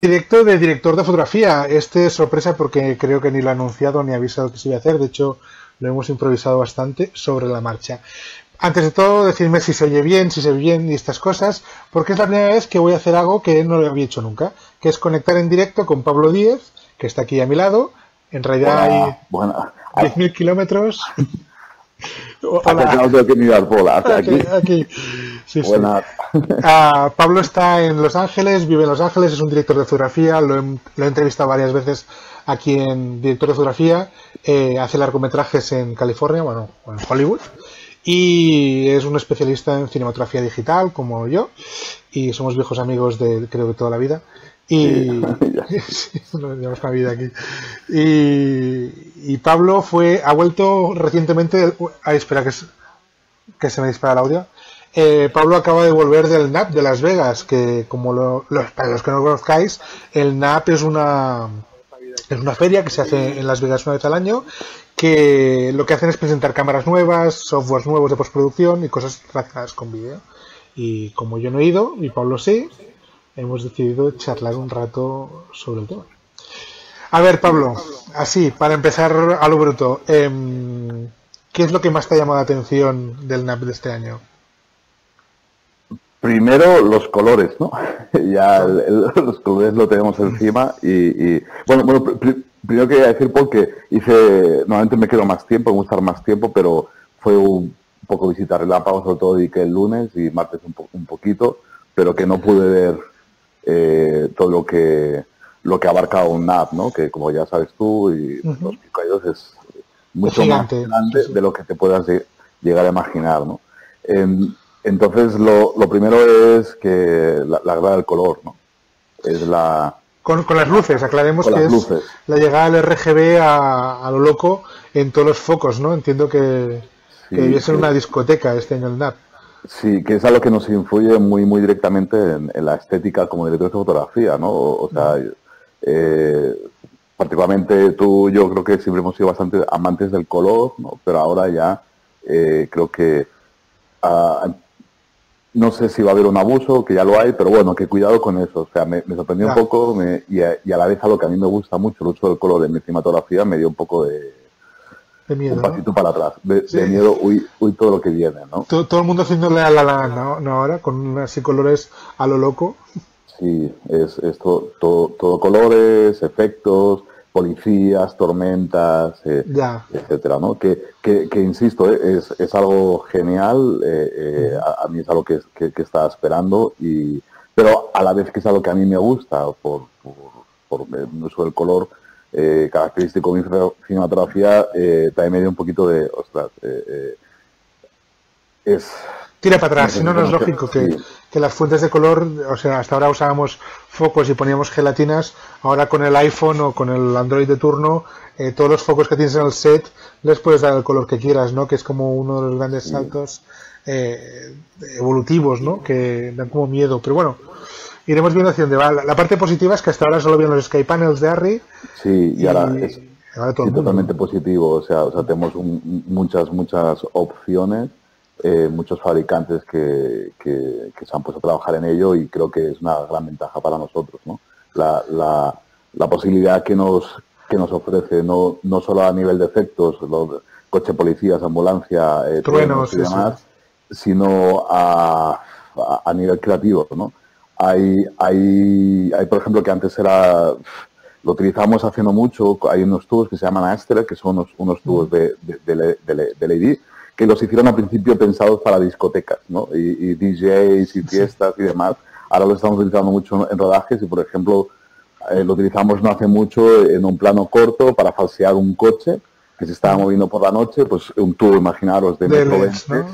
Directo de director de fotografía. Este es sorpresa porque creo que ni lo he anunciado ni he avisado que se iba a hacer. De hecho, lo hemos improvisado bastante sobre la marcha. Antes de todo, decidme si se oye bien, si se ve bien y estas cosas, porque es la primera vez que voy a hacer algo que no lo había hecho nunca, que es conectar en directo con Pablo Díez, que está aquí a mi lado. En realidad hay 10.000 kilómetros. Aquí. Sí. Pablo está en Los Ángeles, vive en Los Ángeles, es un director de fotografía, lo he entrevistado varias veces aquí en director de fotografía, hace largometrajes en California, bueno, en Hollywood, y es un especialista en cinematografía digital como yo, y somos viejos amigos de creo que toda la vida. Y llevamos una vida aquí. Y Pablo ha vuelto recientemente. Ay, espera que se me dispara el audio. Pablo acaba de volver del NAB de Las Vegas, que como para los que no conozcáis, el NAB es una feria que se hace en Las Vegas una vez al año, que lo que hacen es presentar cámaras nuevas, softwares nuevos de postproducción y cosas relacionadas con vídeo. Y como yo no he ido y Pablo sí, hemos decidido charlar un rato sobre el tema. A ver, Pablo, así, para empezar a lo bruto, ¿qué es lo que más te ha llamado la atención del NAB de este año? Primero, los colores, ¿no? Ya los colores lo tenemos encima y primero quería decir porque normalmente me quedo más tiempo, me gusta estar más tiempo, pero fue un poco visitar el APA, sobre todo dediqué el lunes y martes un poquito, pero que no pude ver todo lo que ha abarcado un NAB, ¿no? Que como ya sabes tú, y los picayos es mucho más grande de lo que te puedas llegar a imaginar, ¿no? Entonces lo primero es que la grada del color, ¿no? Es la... Con las luces, aclaremos que es luces. La llegada del RGB a lo loco en todos los focos, ¿no? Entiendo que debía ser una discoteca este año el NAB. Sí, que es algo que nos influye muy directamente en la estética como director de fotografía, ¿no? O sea, particularmente tú, yo creo que siempre hemos sido bastante amantes del color, ¿no? Pero ahora ya creo que no sé si va a haber un abuso, que ya lo hay, pero bueno, que cuidado con eso. O sea, me sorprendió un poco y a la vez a lo que a mí me gusta mucho, el uso del color en mi cinematografía, me dio un poco de miedo, un pasito, ¿no? Para atrás, de miedo, uy, todo lo que viene, ¿no? Todo el mundo haciéndole a la ¿no? Ahora, con así colores a lo loco. Sí, es todo colores, efectos, policías, tormentas, etcétera, ¿no? Que insisto, es algo genial, a mí es algo que estaba esperando, pero a la vez que es algo que a mí me gusta, por el uso del color, característico de mi cinematografía, también me dio un poquito de ostras, tira para atrás, si no, no es lógico que las fuentes de color, o sea, hasta ahora usábamos focos y poníamos gelatinas, ahora con el iPhone o con el Android de turno, todos los focos que tienes en el set les puedes dar el color que quieras, ¿no? Que es como uno de los grandes saltos evolutivos, ¿no? Que dan como miedo, pero bueno, iremos viendo hacia dónde va. La parte positiva es que hasta ahora solo vieron los sky panels de ARRI. Sí, y ahora es ahora todo totalmente positivo. O sea tenemos muchas opciones, muchos fabricantes que se han puesto a trabajar en ello y creo que es una gran ventaja para nosotros, ¿no? La posibilidad que nos ofrece, no solo a nivel de efectos, los coche policías, ambulancia, truenos y demás, sino a nivel creativo, ¿no? Hay, por ejemplo, que antes lo utilizamos haciendo mucho, hay unos tubos que se llaman Astra, que son unos tubos de LED, que los hicieron al principio pensados para discotecas, ¿no? Y DJs y fiestas y demás. Ahora lo estamos utilizando mucho en rodajes y, por ejemplo, lo utilizamos no hace mucho en un plano corto para falsear un coche que se estaba moviendo por la noche, pues un tubo, imaginaros, de metro 20, ¿no?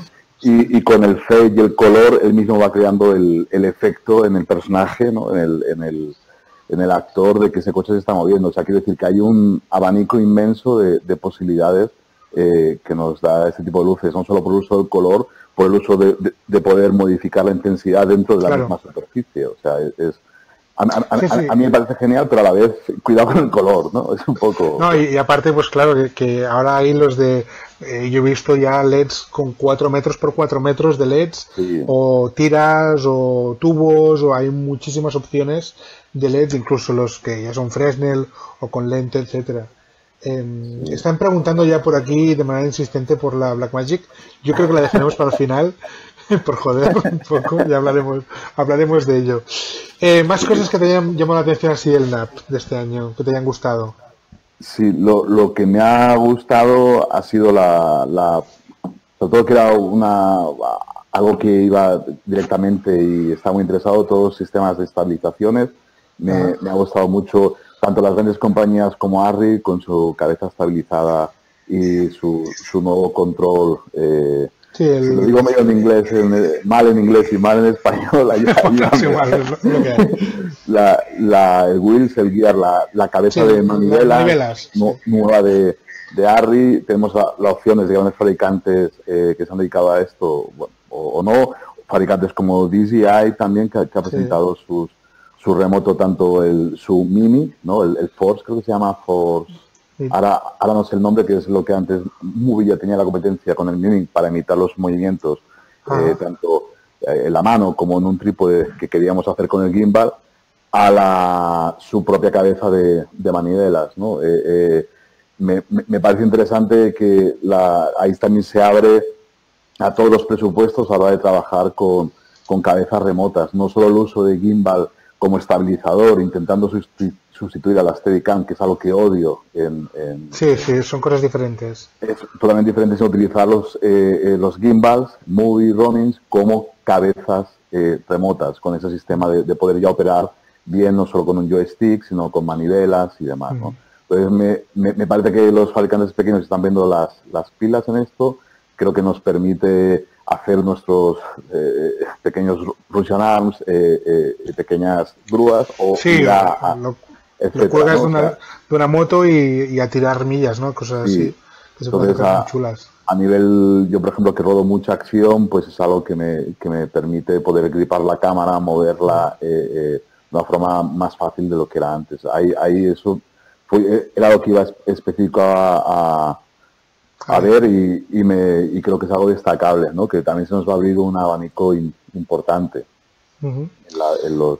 Y con el fade y el color, él mismo va creando el efecto en el personaje, ¿no? en el actor, de que ese coche se está moviendo. O sea, quiero decir que hay un abanico inmenso de posibilidades que nos da este tipo de luces, no solo por el uso del color, por el uso de poder modificar la intensidad dentro de la misma superficie. O sea, a mí me parece genial, pero a la vez, cuidado con el color, ¿no? Es un poco... No, y aparte, pues claro, que ahora hay los de Yo he visto ya LEDs con 4 metros por 4 metros de LEDs, sí, o tiras o tubos, o hay muchísimas opciones de LEDs, incluso los que ya son Fresnel o con lente, etcétera. Sí. Están preguntando ya por aquí de manera insistente por la Blackmagic. Yo creo que la dejaremos para el final, por joder un poco, ya hablaremos de ello. Más cosas que te hayan llamado la atención así del NAB de este año, que te hayan gustado. Sí, lo que me ha gustado ha sido sobre todo que era algo que iba directamente y estaba muy interesado, todos los sistemas de estabilizaciones. Me ha gustado mucho, tanto las grandes compañías como ARRI, con su cabeza estabilizada y su nuevo control. Sí, lo digo medio en inglés, mal en inglés y mal en español. El wheels, el gear, la cabeza, sí, de manivelas nueva de ARRI. Tenemos las opciones de grandes fabricantes que se han dedicado a esto, bueno, o no, fabricantes como DJI también, que ha presentado, sí, su remoto, tanto su Mini, ¿no? El Force, creo que se llama Force. Sí. Ahora no sé el nombre, que es lo que antes Movia tenía la competencia con el Miming para imitar los movimientos, tanto en la mano como en un trípode que queríamos hacer con el gimbal, a su propia cabeza de manivelas, ¿no? Me parece interesante que ahí también se abre a todos los presupuestos a la hora de trabajar con cabezas remotas, no solo el uso de gimbal como estabilizador, intentando sustituir a la Steadicam, que es algo que odio. Sí, son cosas diferentes. Es totalmente diferente utilizar los gimbals, movie roamings, como cabezas remotas, con ese sistema de poder ya operar bien, no solo con un joystick, sino con manivelas y demás, ¿no? Entonces me parece que los fabricantes pequeños están viendo las pilas en esto. Creo que nos permite hacer nuestros pequeños Russian Arms, pequeñas grúas, o sí, lo cuelgas, ¿no? de una moto y a tirar millas, ¿no? Cosas así, sí, que se pueden hacer muy chulas. A nivel, yo por ejemplo que rodo mucha acción, pues es algo que me permite poder gripar la cámara, moverla de una forma más fácil de lo que era antes. Ahí eso era lo que iba específico a ver, y creo que es algo destacable, ¿no? Que también se nos va a abrir un abanico importante a los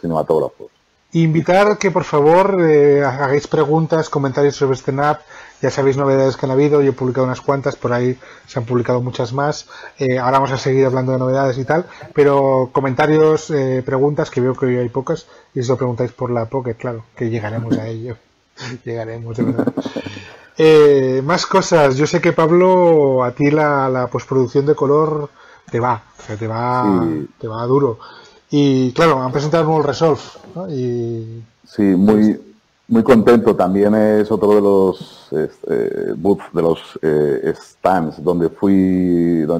cinematógrafos. Invitar que por favor hagáis preguntas, comentarios sobre este NAB. Ya sabéis novedades que han habido, yo he publicado unas cuantas, por ahí se han publicado muchas más. Ahora vamos a seguir hablando de novedades y tal, pero comentarios, preguntas, que veo que hoy hay pocas, y si os lo preguntáis por la Pocket, claro, que llegaremos a ello. Llegaremos, de verdad. Más cosas. Yo sé que, Pablo, a ti la postproducción de color te va, o sea, te va duro. Y claro, han presentado nuevo el Resolve, ¿no? Sí, muy, muy contento. También es otro de los booths, de los stands donde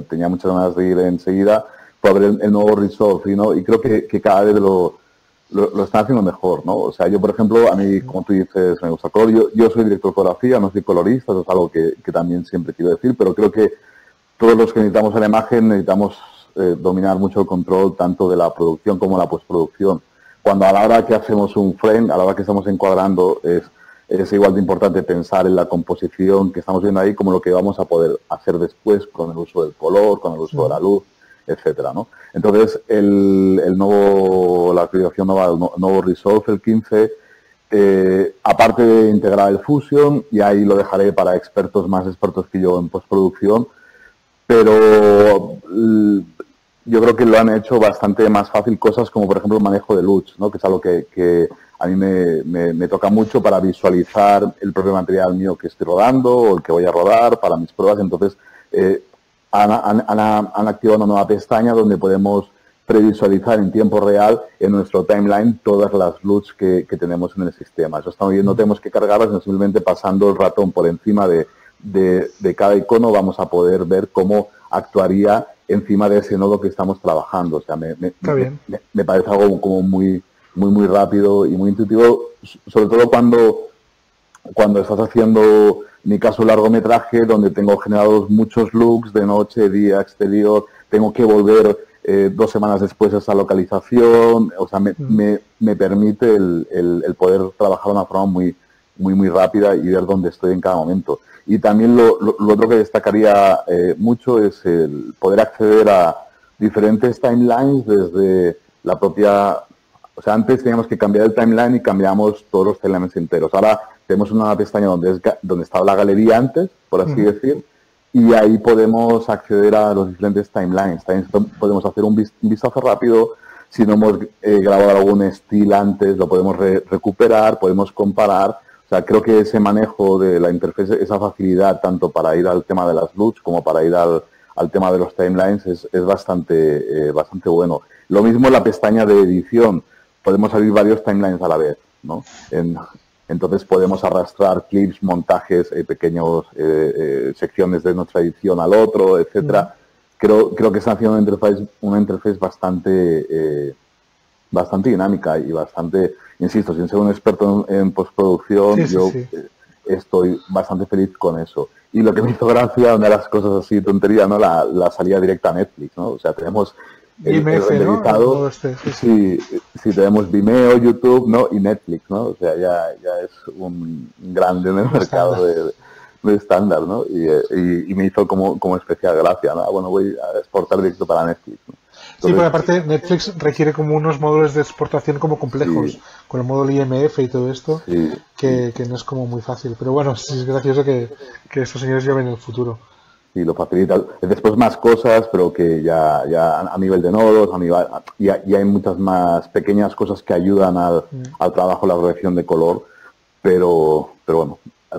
tenía muchas ganas de ir enseguida, para ver el nuevo Resolve, ¿no? Y creo que cada vez lo están haciendo mejor, ¿no? O sea, yo, por ejemplo, a mí, como tú dices, me gusta el color. Yo soy director de fotografía, no soy colorista, eso es algo que también siempre quiero decir, pero creo que todos los que necesitamos la imagen necesitamos dominar mucho el control, tanto de la producción como la postproducción. Cuando a la hora que hacemos un frame, a la hora que estamos encuadrando, es igual de importante pensar en la composición que estamos viendo ahí como lo que vamos a poder hacer después con el uso del color, con el uso de la luz, etcétera, ¿no? Entonces, la actualización nueva, el nuevo Resolve, el 15, aparte de integrar el Fusion, y ahí lo dejaré para expertos, más expertos que yo en postproducción, pero yo creo que lo han hecho bastante más fácil, cosas como, por ejemplo, el manejo de LUTs, ¿no? Que es algo que a mí me toca mucho para visualizar el propio material mío que estoy rodando, o el que voy a rodar para mis pruebas. Entonces, han activado una nueva pestaña donde podemos previsualizar en tiempo real en nuestro timeline todas las LUTs que tenemos en el sistema. Eso está muy bien, no tenemos que cargarlas, sino simplemente pasando el ratón por encima de cada icono vamos a poder ver cómo actuaría encima de ese nodo que estamos trabajando. O sea, me parece algo como muy, muy, muy rápido y muy intuitivo, sobre todo cuando estás haciendo, en mi caso, largometraje, donde tengo generados muchos looks de noche, día, exterior, tengo que volver 2 semanas después a esa localización. O sea, me permite el poder trabajar de una forma muy, muy, muy rápida y ver dónde estoy en cada momento. Y también lo otro que destacaría mucho es el poder acceder a diferentes timelines desde la propia... O sea, antes teníamos que cambiar el timeline y cambiamos todos los timelines enteros. Ahora tenemos una pestaña donde estaba la galería antes, por así decir, y ahí podemos acceder a los diferentes timelines. También podemos hacer un vistazo rápido. Si no hemos grabado algún estilo antes, lo podemos recuperar, podemos comparar. O sea, creo que ese manejo de la interfaz, esa facilidad tanto para ir al tema de las LUTs como para ir al tema de los timelines es bastante, bastante bueno. Lo mismo la pestaña de edición. Podemos abrir varios timelines a la vez, ¿no? Entonces podemos arrastrar clips, montajes, pequeños secciones de nuestra edición al otro, etcétera. Creo que está haciendo una interfaz bastante, bastante dinámica y bastante, insisto, sin ser un experto en postproducción, yo estoy bastante feliz con eso. Y lo que me hizo gracia, una de las cosas así, tontería, ¿no? La salida directa a Netflix, ¿no? O sea, tenemos IMF, el renderizado, ¿no? Sí, tenemos Vimeo, YouTube, ¿no? Y Netflix, ¿no? O sea, ya es un grande en el mercado de estándar, ¿no? Y me hizo como especial gracia, ¿no? Bueno, voy a exportar directo para Netflix, ¿no? Entonces, sí, pero aparte Netflix requiere como unos módulos de exportación como complejos, con el módulo IMF y todo esto, que no es como muy fácil. Pero bueno, sí, es gracioso que estos señores lleven el futuro. Sí, lo facilita. Después más cosas, pero que ya a nivel de nodos, ya hay muchas más pequeñas cosas que ayudan al trabajo, la corrección de color, pero bueno,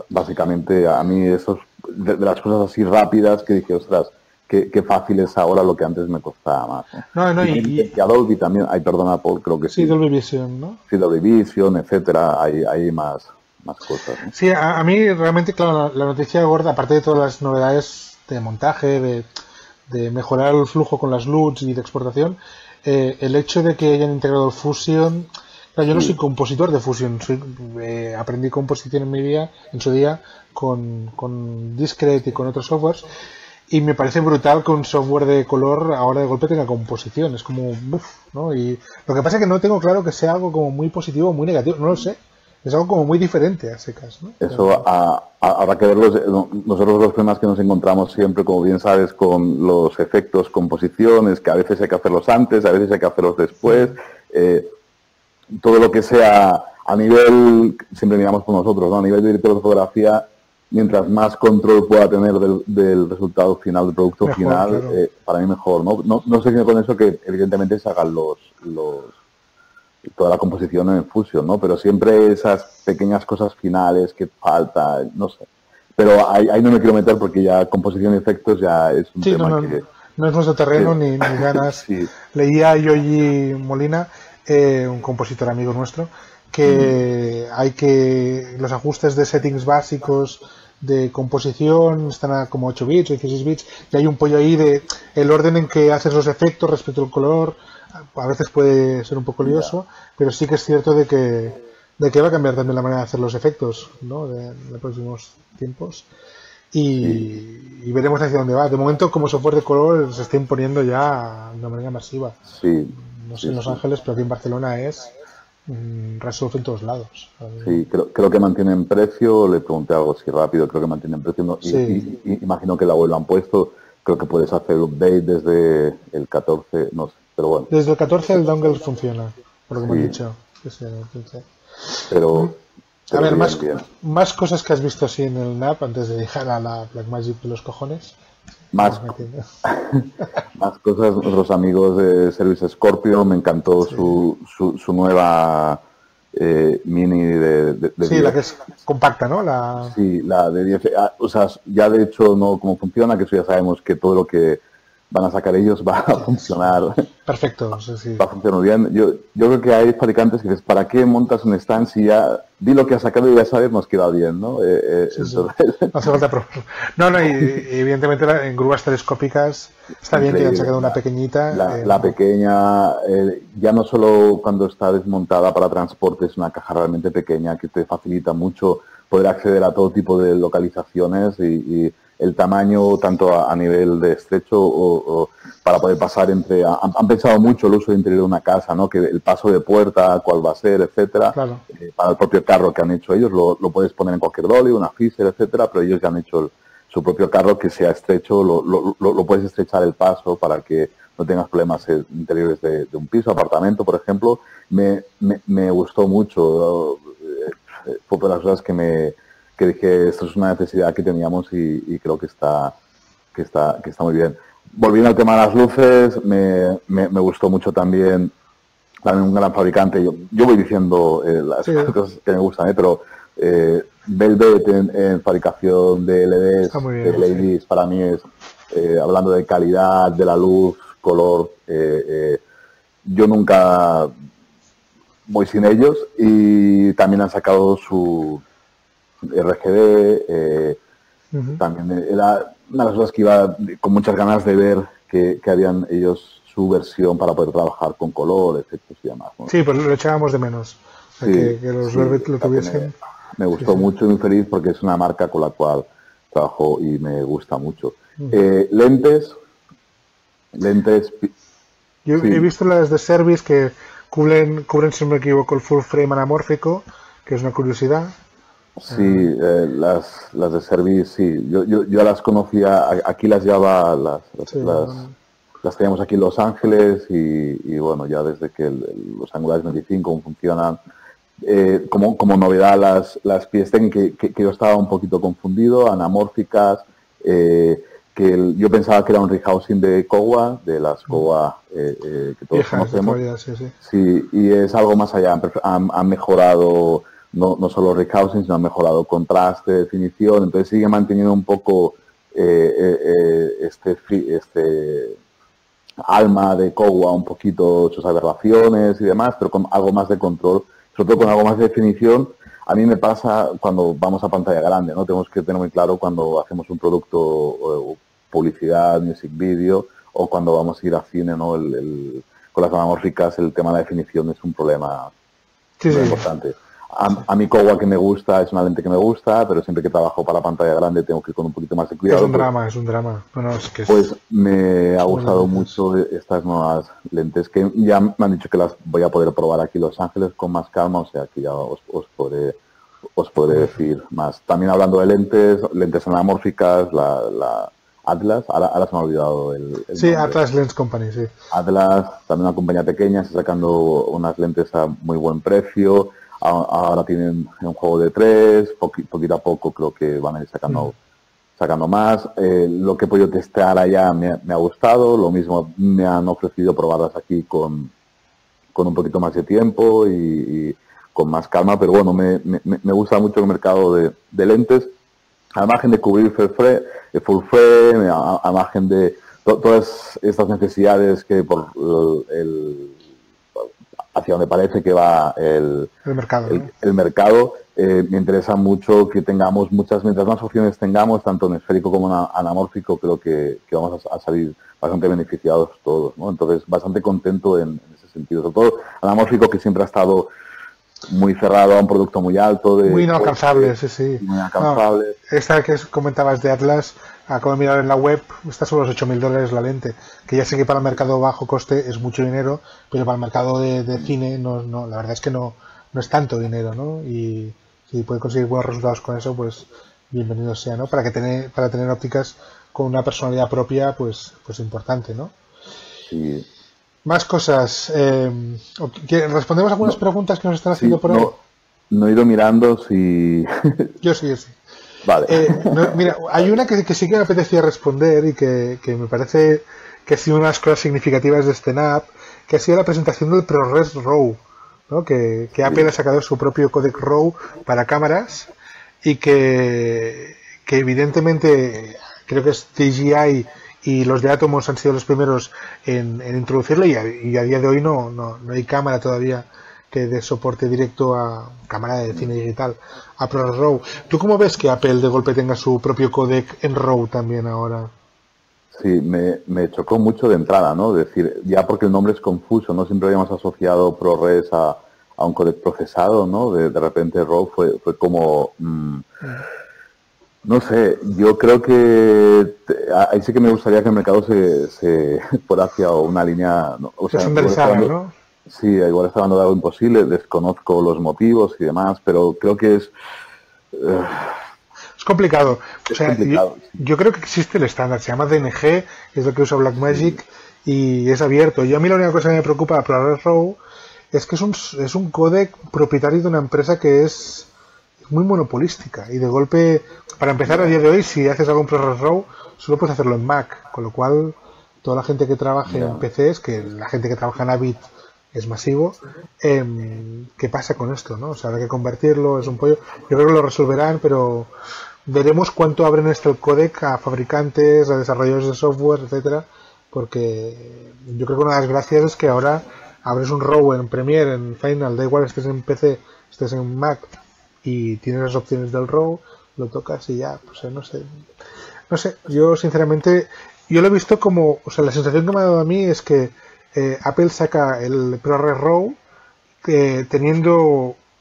básicamente a mí eso es de las cosas así rápidas que dije, ostras, Qué fácil es ahora lo que antes me costaba más. Y Dolby también, perdona Paul, creo que sí. Sí, Dolby Vision, ¿no? Sí, Dolby Vision, etcétera, hay más cosas, ¿no? Sí, a mí realmente, claro, la noticia gorda, aparte de todas las novedades de montaje, de mejorar el flujo con las LUTs y de exportación, el hecho de que hayan integrado el Fusion... Claro, yo no soy compositor de Fusion, aprendí composición en su día con Discrete y con otros softwares. Y me parece brutal que un software de color ahora de golpe tenga composición. Es como, ¿no? Y lo que pasa es que no tengo claro que sea algo como muy positivo o muy negativo. No lo sé. Es algo como muy diferente a secas, ¿no? Eso habrá que verlos. Nosotros los problemas que nos encontramos siempre, como bien sabes, con los efectos, composiciones, que a veces hay que hacerlos antes, a veces hay que hacerlos después. Todo lo que sea a nivel, siempre miramos por nosotros, ¿no? A nivel de director de fotografía, mientras más control pueda tener del resultado final, del producto mejor, final, claro. Para mí mejor, ¿no? No sé con eso que evidentemente se hagan toda la composición en Fusion, ¿no? Pero siempre esas pequeñas cosas finales que falta, no sé. Pero ahí no me quiero meter porque ya composición y efectos ya es un tema que... No es nuestro terreno, que... ni ganas. Leía a Yoyi Molina, un compositor amigo nuestro, que hay que los ajustes de settings básicos de composición están a como 8 bits o 16 bits y hay un pollo ahí de el orden en que haces los efectos respecto al color. A veces puede ser un poco lioso, pero sí que es cierto de que va a cambiar también la manera de hacer los efectos, ¿no? de los próximos tiempos y veremos hacia dónde va. De momento como software de color se está imponiendo ya de una manera masiva. No sé en Los Ángeles, pero aquí en Barcelona es Resolve en todos lados. Sí, creo que mantienen precio. Le pregunté algo así rápido, creo que mantienen precio, ¿no? Y imagino que la web lo han puesto. Creo que puedes hacer update desde el 14, no sé, pero bueno. Desde el 14 el dongle funciona, por lo que me han dicho. Pero a ver, bien, más cosas que has visto así en el NAB antes de dejar a la Blackmagic de los cojones. Más cosas, nuestros amigos de Service Scorpio, me encantó su nueva mini de sí, 10. La que es compacta, ¿no? Sí, la de 10. O sea, ya de hecho, no cómo funciona, que eso ya sabemos que todo lo que van a sacar ellos va a funcionar. Perfecto, va a funcionar bien. Yo creo que hay fabricantes que dicen, ¿para qué montas un stand si ya di lo que has sacado y ya sabes nos queda bien, ¿no? Entonces... No hace falta probar. Y evidentemente en grúas telescópicas está bien que hayan sacado una pequeñita. La pequeña, ya no solo cuando está desmontada para transporte, es una caja realmente pequeña que te facilita mucho poder acceder a todo tipo de localizaciones y el tamaño tanto a nivel de estrecho o para poder pasar entre... Han pensado mucho el uso interior de una casa, ¿no? Que el paso de puerta, cuál va a ser, etcétera. Claro. Para el propio carro que han hecho ellos, lo puedes poner en cualquier dolly, una Fisher, etcétera, pero ellos ya han hecho su propio carro que sea estrecho, lo puedes estrechar el paso para que no tengas problemas interiores de un piso, apartamento, por ejemplo. Me gustó mucho, fue por las cosas que dije, esto es una necesidad que teníamos y creo que está muy bien. Volviendo al tema de las luces, me gustó mucho también un gran fabricante. Yo voy diciendo las cosas que me gustan, pero Velvet en fabricación de LEDs, de LEDs, sí, para mí es, hablando de calidad, de la luz, color, yo nunca voy sin ellos, y también han sacado su RGB, también era una de las cosas que iba con muchas ganas de ver que habían ellos su versión para poder trabajar con color, efectos y demás, ¿no? Sí, pues lo echábamos de menos, sí, que los Velvet lo tuviesen. Me gustó mucho y muy feliz porque es una marca con la cual trabajo y me gusta mucho. Lentes. Yo he visto las de Service que cubren, si no me equivoco, el full frame anamórfico, que es una curiosidad. Sí, las de Service, sí. Yo las conocía, aquí las llevaba, las teníamos aquí en Los Ángeles y bueno, ya desde que los angulares 25 funcionan. Como novedad, las piezas que yo estaba un poquito confundido, anamórficas, que yo pensaba que era un rehousing de COA, de las COA que todos conocemos. Sí, y es algo más allá, han mejorado no solo rehousing, sino han mejorado contraste, definición, entonces sigue manteniendo un poco este alma de COA, un poquito sus aberraciones y demás, pero con algo más de control, sobre todo con algo más de definición. A mí me pasa cuando vamos a pantalla grande, ¿no? Tenemos que tener muy claro cuando hacemos un producto, o publicidad, music video, o cuando vamos a ir a cine, ¿no? Con las anamórficas el tema de la definición es un problema muy importante. A mi COA que me gusta, es una lente que me gusta, pero siempre que trabajo para pantalla grande tengo que ir con un poquito más de cuidado. Es un drama. Bueno, pues me ha gustado mucho estas nuevas lentes que ya me han dicho que las voy a poder probar aquí en Los Ángeles con más calma, o sea que ya os podré decir más. También hablando de lentes anamórficas, la Atlas, ahora se me ha olvidado el nombre. Atlas Lens Company, sí. Atlas, también una compañía pequeña, está sacando unas lentes a muy buen precio. Ahora tienen un juego de 3, poquito a poco creo que van a ir sacando más. Lo que he podido testear allá me ha gustado, lo mismo me han ofrecido probarlas aquí con un poquito más de tiempo y con más calma, pero bueno, me gusta mucho el mercado de lentes, a margen de cubrir full frame, a margen de todas estas necesidades que por hacia donde parece que va el mercado, me interesa mucho que tengamos mientras más opciones tengamos, tanto en esférico como en anamórfico, creo que vamos a salir bastante beneficiados todos, ¿no? Entonces, bastante contento en ese sentido. Sobre todo anamórfico, que siempre ha estado muy cerrado a un producto muy alto. Muy inalcanzable, Muy inalcanzable. No, esta que comentabas de Atlas, acabo de mirar en la web, está sobre los $8.000 la lente, que ya sé que para el mercado bajo coste es mucho dinero, pero para el mercado de cine no, la verdad es que no es tanto dinero, ¿no? Y si puede conseguir buenos resultados con eso, pues bienvenido sea, ¿no? Para tener ópticas con una personalidad propia, pues importante, ¿no? Sí. Más cosas. ¿Respondemos algunas preguntas que nos están haciendo por ahí? No he ido mirando si... Yo sí. Vale. Mira, hay una que sí que me apetecía responder y que me parece que ha sido una de las cosas significativas de este NAB, que ha sido la presentación del ProRes RAW, ¿no? que Apple ha sacado su propio codec RAW para cámaras y que evidentemente creo que es TGI y los de Atomos han sido los primeros en introducirlo y a día de hoy no hay cámara todavía que dé soporte directo a cámara de cine digital, a ProRes RAW. ¿Tú cómo ves que Apple de golpe tenga su propio codec en RAW también ahora? Sí, me chocó mucho de entrada, ¿no? Es decir, ya porque el nombre es confuso, no siempre habíamos asociado ProRes a, a un codec procesado, ¿no? De repente RAW fue como... no sé, yo creo que ahí sí que me gustaría que el mercado se fuera hacia una línea... O sea, es un, ¿no? Sí, igual está hablando de algo imposible, desconozco los motivos y demás, pero creo que es... es complicado. O sea, complicado. Yo creo que existe el estándar, se llama DNG, es lo que usa Blackmagic, sí. Y es abierto. Yo a mí la única cosa que me preocupa de ProRes RAW es que es un codec propietario de una empresa que es muy monopolística, y de golpe, para empezar, a día de hoy, si haces algún ProRes RAW, solo puedes hacerlo en Mac, con lo cual toda la gente que trabaja en PCs, que la gente que trabaja en Avid es masivo, ¿qué pasa con esto? ¿No? O sea, habrá que convertirlo, es un pollo. Yo creo que lo resolverán, pero veremos cuánto abren este codec a fabricantes, a desarrolladores de software, etcétera, porque yo creo que una de las gracias es que ahora abres un RAW en Premiere, en Final, da igual estés en PC, estés en Mac, y tienes las opciones del RAW, lo tocas y ya, pues no sé, yo sinceramente, yo lo he visto como, o sea, la sensación que me ha dado a mí es que Apple saca el ProRes RAW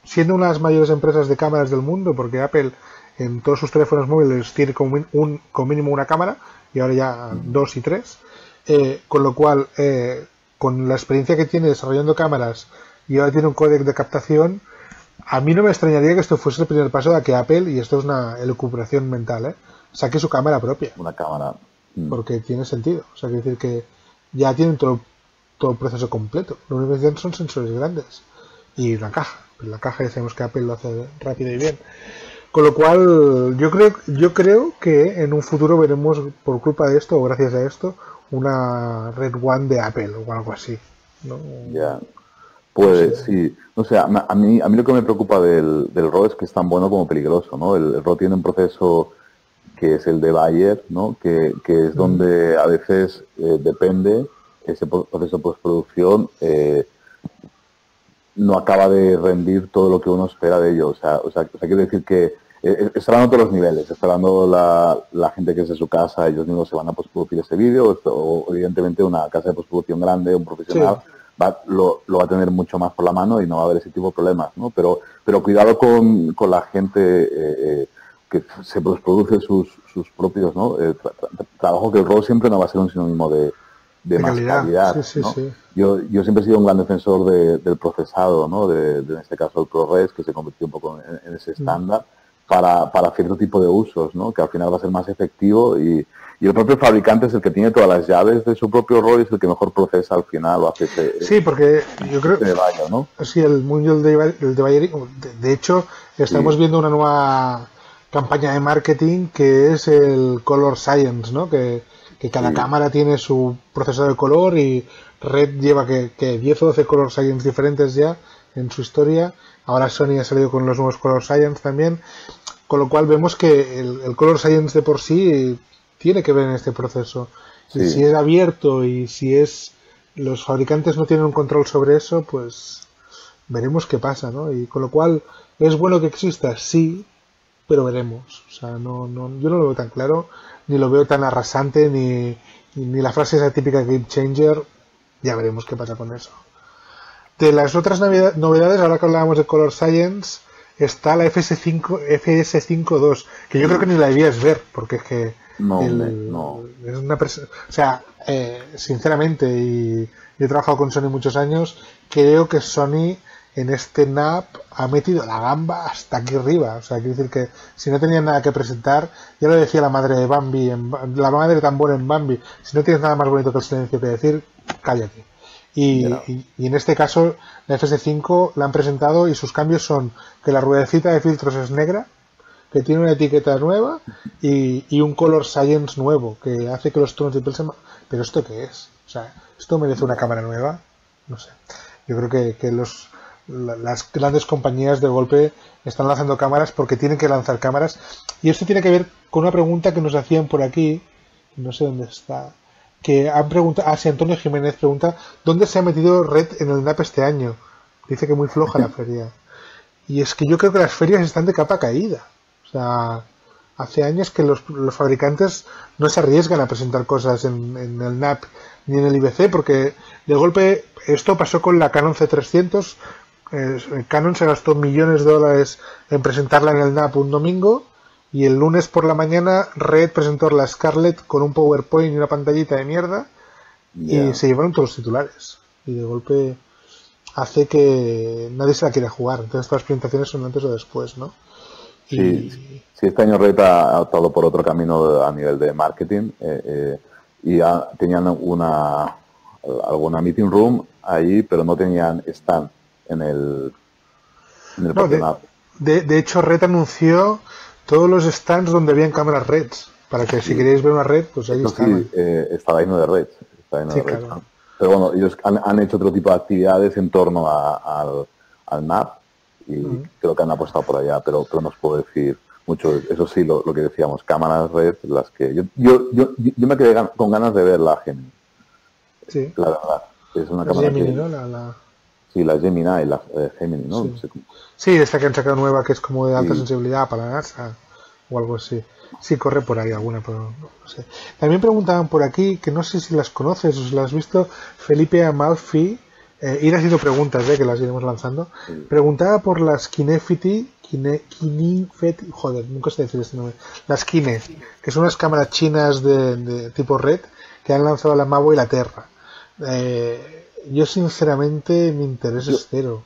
siendo una de las mayores empresas de cámaras del mundo, porque Apple en todos sus teléfonos móviles tiene como mínimo una cámara, y ahora ya dos y tres, con lo cual, con la experiencia que tiene desarrollando cámaras, y ahora tiene un códec de captación, a mí no me extrañaría que esto fuese el primer paso de que Apple, y esto es una elucubración mental, saque su cámara propia. Una cámara. Porque tiene sentido. O sea, quiere decir que ya tienen todo el proceso completo. Lo único que tienen son sensores grandes y una caja. Pero la caja ya sabemos que Apple lo hace rápido y bien. Con lo cual, yo creo que en un futuro veremos, por culpa de esto o gracias a esto, una Red One de Apple o algo así, ¿no? Ya. Pues sí, o sea, a mí lo que me preocupa del RAW es que es tan bueno como peligroso, ¿no? El RAW tiene un proceso que es el de Bayer, ¿no? Que es donde a veces depende ese proceso de postproducción, no acaba de rendir todo lo que uno espera de ello. O sea quiero decir que está hablando todos los niveles, está hablando la gente que es de su casa, ellos mismos se van a postproducir ese vídeo, o evidentemente una casa de postproducción grande, un profesional... Sí. Lo va a tener mucho más por la mano y no va a haber ese tipo de problemas, ¿no? Pero cuidado con la gente que se produce sus propios, ¿no? Trabajo, que el RAW siempre no va a ser un sinónimo de más calidad, sí, ¿no? Sí. Yo siempre he sido un gran defensor del procesado, ¿no? En este caso el ProRes, que se convirtió un poco en ese estándar para cierto tipo de usos, ¿no? Que al final va a ser más efectivo, y el propio fabricante es el que tiene todas las llaves de su propio rol y es el que mejor procesa al final o hace ese... Sí, porque yo creo... Baño, ¿no? Sí, el mundo de Bayer... De hecho, estamos viendo una nueva campaña de marketing que es el Color Science, ¿no? Que cada cámara tiene su procesador de color, y Red lleva que 10 o 12 Color Science diferentes ya en su historia. Ahora Sony ha salido con los nuevos Color Science también. Con lo cual vemos que el Color Science de por sí... tiene que ver en este proceso. Sí. Y si es abierto y si es... los fabricantes no tienen un control sobre eso, pues veremos qué pasa, ¿no? Y con lo cual, ¿es bueno que exista? Sí, pero veremos. O sea, yo no lo veo tan claro, ni lo veo tan arrasante, ni la frase esa típica game changer. Ya veremos qué pasa con eso. De las otras novedades, ahora que hablábamos de Color Science, está la FS5.2, que yo creo que ni la debías ver, porque es que... No. Es una persona, o sea, sinceramente, y yo he trabajado con Sony muchos años, creo que Sony en este NAB ha metido la gamba hasta aquí arriba. O sea, quiero decir que si no tenían nada que presentar, ya lo decía la madre de Bambi, la madre tan buena en Bambi, si no tienes nada más bonito que el silencio que decir, cállate. Y en este caso, la FS5 la han presentado y sus cambios son que la ruedecita de filtros es negra, que tiene una etiqueta nueva y un Color Science nuevo que hace que los tonos de piel sean... ¿Pero esto qué es? O sea, ¿esto merece una cámara nueva? No sé. Yo creo que las grandes compañías de golpe están lanzando cámaras porque tienen que lanzar cámaras. Y esto tiene que ver con una pregunta que nos hacían por aquí, no sé dónde está, que han preguntado... Ah, sí, Antonio Jiménez pregunta, ¿dónde se ha metido Red en el NAB este año? Dice que muy floja la feria. Y es que yo creo que las ferias están de capa caída. O sea, hace años que los fabricantes no se arriesgan a presentar cosas en el NAB ni en el IBC, porque de golpe esto pasó con la Canon C300, Canon se gastó millones de dólares en presentarla en el NAB un domingo, y el lunes por la mañana RED presentó la Scarlett con un PowerPoint y una pantallita de mierda, y se llevaron todos los titulares, y de golpe hace que nadie se la quiera jugar. Entonces estas presentaciones son antes o después, ¿no? Sí, sí, este año RED ha optado por otro camino a nivel de marketing, y tenían alguna meeting room allí, pero no tenían stand en el de hecho RED anunció todos los stands donde habían cámaras RED, para que si queréis ver una RED, pues ahí estaban. Sí, estaba lleno de RED, claro. Pero bueno, ellos han hecho otro tipo de actividades en torno al NAB, y creo que han apostado por allá, pero no os puedo decir mucho. Eso sí, lo que decíamos, cámaras RED, las que yo me quedé con ganas de ver la Gemini. Sí. La verdad, es una cámara Gemini, que... ¿no? Sí, la Gemini y la Gemini, ¿no? Sí. No sé cómo... Sí, esta que han sacado nueva, que es como de alta sensibilidad para la NASA o algo así. Sí, corre por ahí alguna, pero no sé. También preguntaban por aquí, que no sé si las conoces o si las has visto, Felipe Amalfi, ir haciendo preguntas, que las iremos lanzando. Sí. Preguntaba por las Kinefiti, joder, nunca sé decir este nombre. Las Kine, que son unas cámaras chinas de tipo RED, que han lanzado la Mavo y la Terra. Yo sinceramente mi interés es cero.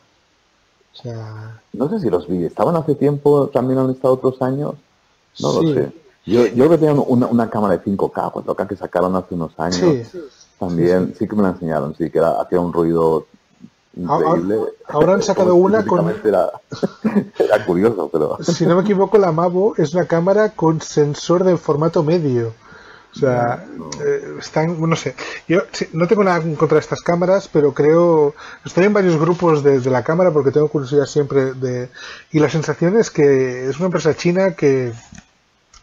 O sea... No sé si los vi, estaban hace tiempo, también han estado otros años, lo sé. Yo creo que tenían una cámara de 5K, que sacaron hace unos años. Sí. También, sí que me la enseñaron, sí, que hacía un ruido increíble. Ahora han sacado una con... Era curioso, pero... Si no me equivoco, la Mavo es una cámara con sensor de formato medio. O sea, están, no sé, yo no tengo nada en contra de estas cámaras, pero creo, estoy en varios grupos de la cámara porque tengo curiosidad siempre y la sensación es que es una empresa china que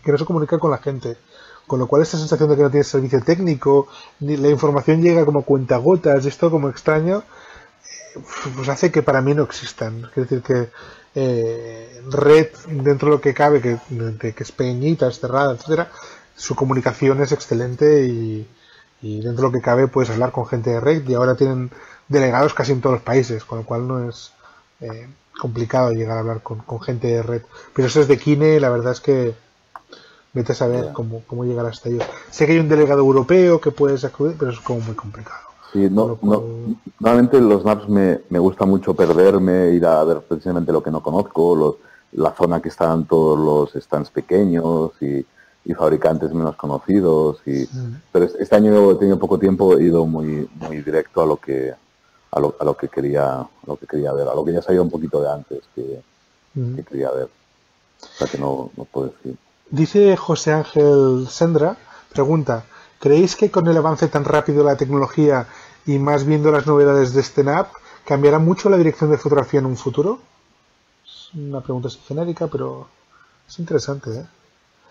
no se comunica con la gente, con lo cual esta sensación de que no tiene servicio técnico, ni la información llega como cuentagotas, y esto como extraño, pues hace que para mí no existan. Es decir que RED, dentro de lo que cabe, que es pequeñita, es cerrada, etcétera, su comunicación es excelente y dentro de lo que cabe puedes hablar con gente de RED, y ahora tienen delegados casi en todos los países, con lo cual no es complicado llegar a hablar con gente de RED. Pero eso es de Kine, la verdad es que vete a saber cómo llegar hasta ellos. Sé que hay un delegado europeo que puedes acudir, pero es como muy complicado. Sí, normalmente los NABs me gusta mucho perderme, ir a ver precisamente lo que no conozco, la zona que están todos los stands pequeños y fabricantes menos conocidos, pero este año he tenido poco tiempo, he ido muy directo a lo que quería ver, a lo que ya sabía un poquito de antes que quería ver, o sea que no puedo decir. Dice José Ángel Sendra, pregunta: ¿creéis que con el avance tan rápido de la tecnología y más viendo las novedades de este NAB, cambiará mucho la dirección de fotografía en un futuro? Es una pregunta así genérica, pero es interesante,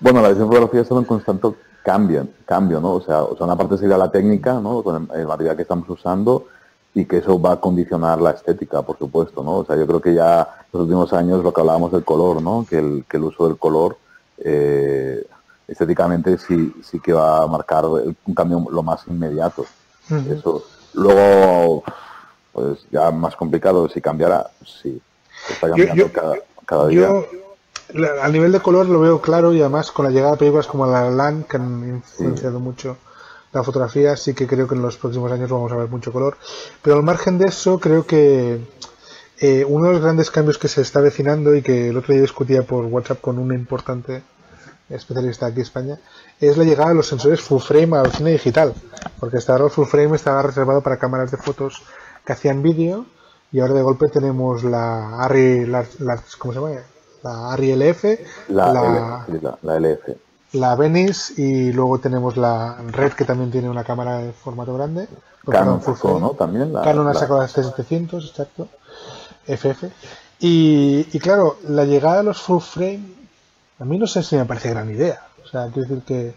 Bueno, la visión de fotografía está en un constante cambio, ¿no? O sea, una parte sería la técnica, ¿no? Con el material que estamos usando, y que eso va a condicionar la estética, por supuesto, ¿no? O sea, yo creo que ya en los últimos años lo que hablábamos del color, ¿no? Que el uso del color estéticamente sí que va a marcar un cambio lo más inmediato. Eso. Luego, pues ya más complicado, si cambiará, sí. Está cambiando cada día. Al nivel de color lo veo claro, y además con la llegada de películas como La La Land, que han influenciado mucho la fotografía, sí que creo que en los próximos años vamos a ver mucho color. Pero al margen de eso, creo que uno de los grandes cambios que se está avecinando, y que el otro día discutía por WhatsApp con un importante especialista aquí en España, es la llegada de los sensores full frame al cine digital. Porque hasta ahora el full frame estaba reservado para cámaras de fotos que hacían vídeo, y ahora de golpe tenemos la ARRI, ¿cómo se llama? La ARRI LF, la Venice, y luego tenemos la RED, que también tiene una cámara de formato grande. Canon sacó, ¿no? También Canon ha sacado la F700, exacto, FF. Y claro, la llegada de los full frame, a mí no sé si me parece gran idea. O sea, quiero decir que...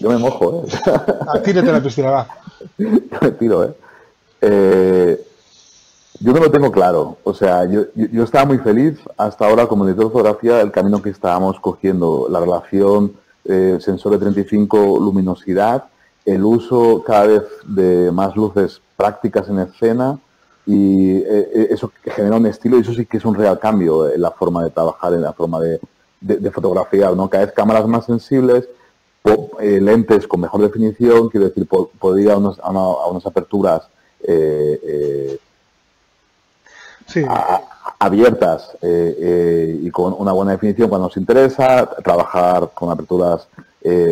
Yo me mojo, Tírate a la piscina, va. Yo me tiro, Yo no lo tengo claro, o sea, yo estaba muy feliz hasta ahora como editor de fotografía el camino que estábamos cogiendo, la relación sensor de 35 luminosidad, el uso cada vez de más luces prácticas en escena, y eso genera un estilo, y eso sí que es un real cambio en la forma de trabajar, en la forma de fotografiar, ¿no? Cada vez cámaras más sensibles, lentes con mejor definición, quiero decir, poder ir a unas aperturas sí, abiertas y con una buena definición cuando nos interesa, trabajar con aperturas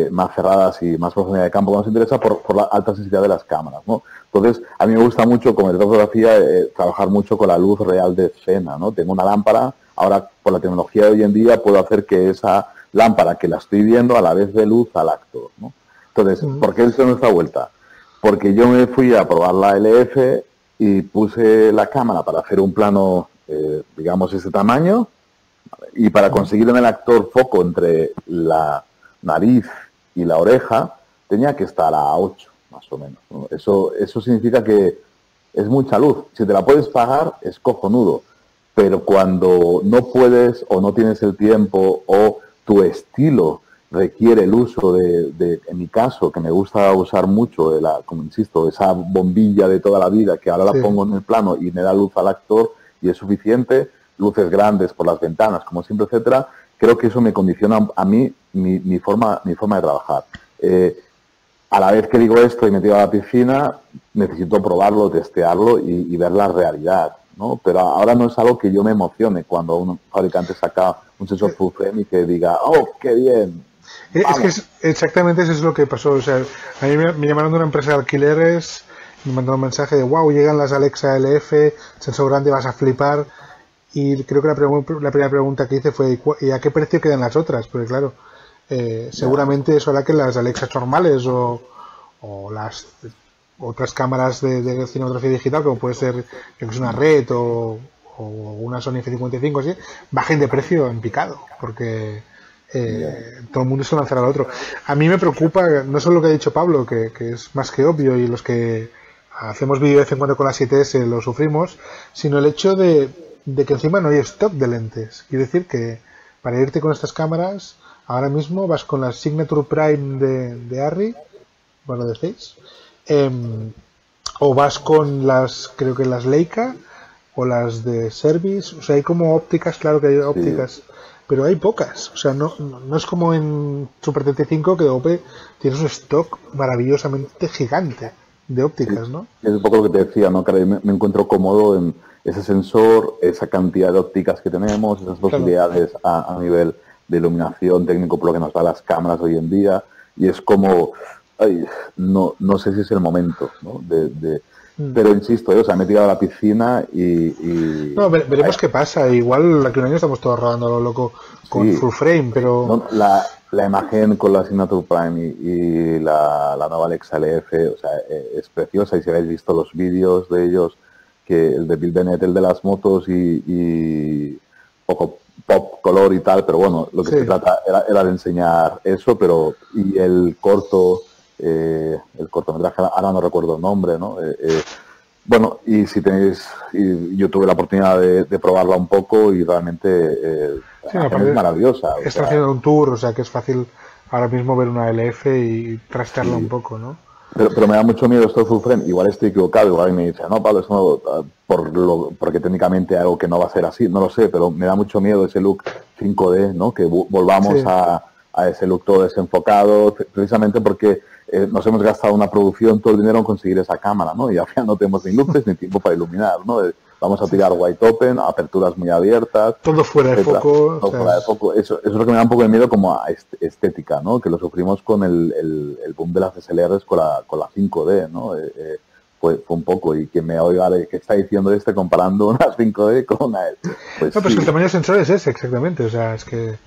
más cerradas y más profundidad de campo cuando nos interesa, por la alta sensibilidad de las cámaras, ¿no? Entonces, a mí me gusta mucho con el de fotografía trabajar mucho con la luz real de escena, ¿no? Tengo una lámpara, ahora por la tecnología de hoy en día puedo hacer que esa lámpara que la estoy viendo a la vez de luz al actor, ¿no? Entonces, ¿por qué eso no está vuelta? Porque yo me fui a probar la LF y puse la cámara para hacer un plano, digamos, ese tamaño, y para conseguir en el actor foco entre la nariz y la oreja, tenía que estar a 8, más o menos, ¿no? Eso significa que es mucha luz. Si te la puedes pagar, es cojonudo. Pero cuando no puedes o no tienes el tiempo o tu estilo requiere el uso de, en mi caso, que me gusta usar mucho, como insisto, esa bombilla de toda la vida que ahora la pongo en el plano y me da luz al actor y es suficiente, luces grandes por las ventanas, como siempre, etcétera, creo que eso me condiciona a mí mi forma de trabajar. A la vez que digo esto y me tiro a la piscina, necesito probarlo, testearlo y ver la realidad, ¿no? Pero ahora no es algo que yo me emocione cuando un fabricante saca un sensor full frame y que diga, ¡oh, qué bien! Vamos. Es que exactamente eso es lo que pasó. O sea, a mí me llamaron de una empresa de alquileres, me mandaron un mensaje de, wow, llegan las Alexa LF, sensor grande, vas a flipar. Y creo que la primera pregunta que hice fue, ¿y a qué precio quedan las otras? Porque claro, seguramente eso hará que las Alexas normales o las otras cámaras de cinematografía digital, como puede ser una RED o una Sony F55, así, bajen de precio en picado, porque todo el mundo se lanzará al otro. A mí me preocupa, no solo lo que ha dicho Pablo, que es más que obvio, y los que hacemos vídeo de vez en cuando con la 7S lo sufrimos, sino el hecho de que encima no hay stock de lentes. Quiere decir que para irte con estas cámaras, ahora mismo vas con la Signature Prime de ARRI, bueno, de 6, o vas con las, creo que las Leica o las de Service. O sea, hay como ópticas, claro que hay ópticas, pero hay pocas. O sea, no es como en Super 35, que de golpe tienes un stock maravillosamente gigante de ópticas, ¿no? Es un poco lo que te decía, ¿no? Me encuentro cómodo en ese sensor, esa cantidad de ópticas que tenemos, esas posibilidades a nivel de iluminación técnico, por lo que nos da las cámaras hoy en día, y es como, ay, no sé si es el momento, ¿no? Pero insisto, o sea, me he tirado a la piscina y... No, veremos qué pasa. Igual aquí un año estamos todos rodando lo loco con full frame, pero... No, la imagen con la Signature Prime y la nueva Alexa LF, o sea, es preciosa, y si habéis visto los vídeos de ellos, que el de Bill Bennett, el de las motos y poco pop color y tal, pero bueno, lo que se trata era de enseñar eso, pero y el corto, el cortometraje, ahora no recuerdo el nombre, ¿no? Bueno, y si tenéis, yo tuve la oportunidad de probarla un poco y realmente es maravillosa. Está haciendo un tour, o sea que es fácil ahora mismo ver una LF y trastearla un poco, ¿no? Pero me da mucho miedo esto de full frame. Igual estoy equivocado, igual me dice, no, Pablo, eso no, porque técnicamente hay algo que no va a ser así, no lo sé, pero me da mucho miedo ese look 5D, ¿no? Que volvamos a ese look todo desenfocado, precisamente porque nos hemos gastado una producción, todo el dinero en conseguir esa cámara, ¿no? Y al final no tenemos ni luces ni tiempo para iluminar, ¿no? Vamos a tirar wide open, aperturas muy abiertas. Todo fuera de foco. Todo fuera de foco. Eso es lo que me da un poco de miedo como a estética, ¿no? Que lo sufrimos con el boom de las SLRs con la 5D, ¿no? Fue un poco, y que me oiga, que está diciendo comparando una 5D con una... Pues no, pero es que el tamaño del sensor es ese, exactamente. O sea, es que...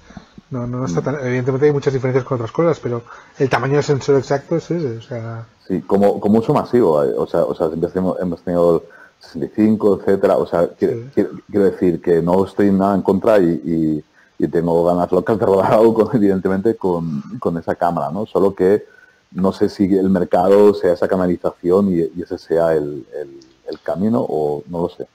No está tan... Evidentemente hay muchas diferencias con otras cosas, pero el tamaño del sensor exacto es ese, o sea... Sí, como uso masivo, o sea hemos tenido 65, etcétera, o sea, quiero decir que no estoy nada en contra y tengo ganas locas de rodar algo, evidentemente, con esa cámara, ¿no? Solo que no sé si el mercado sea esa canalización y ese sea el camino, o no lo sé.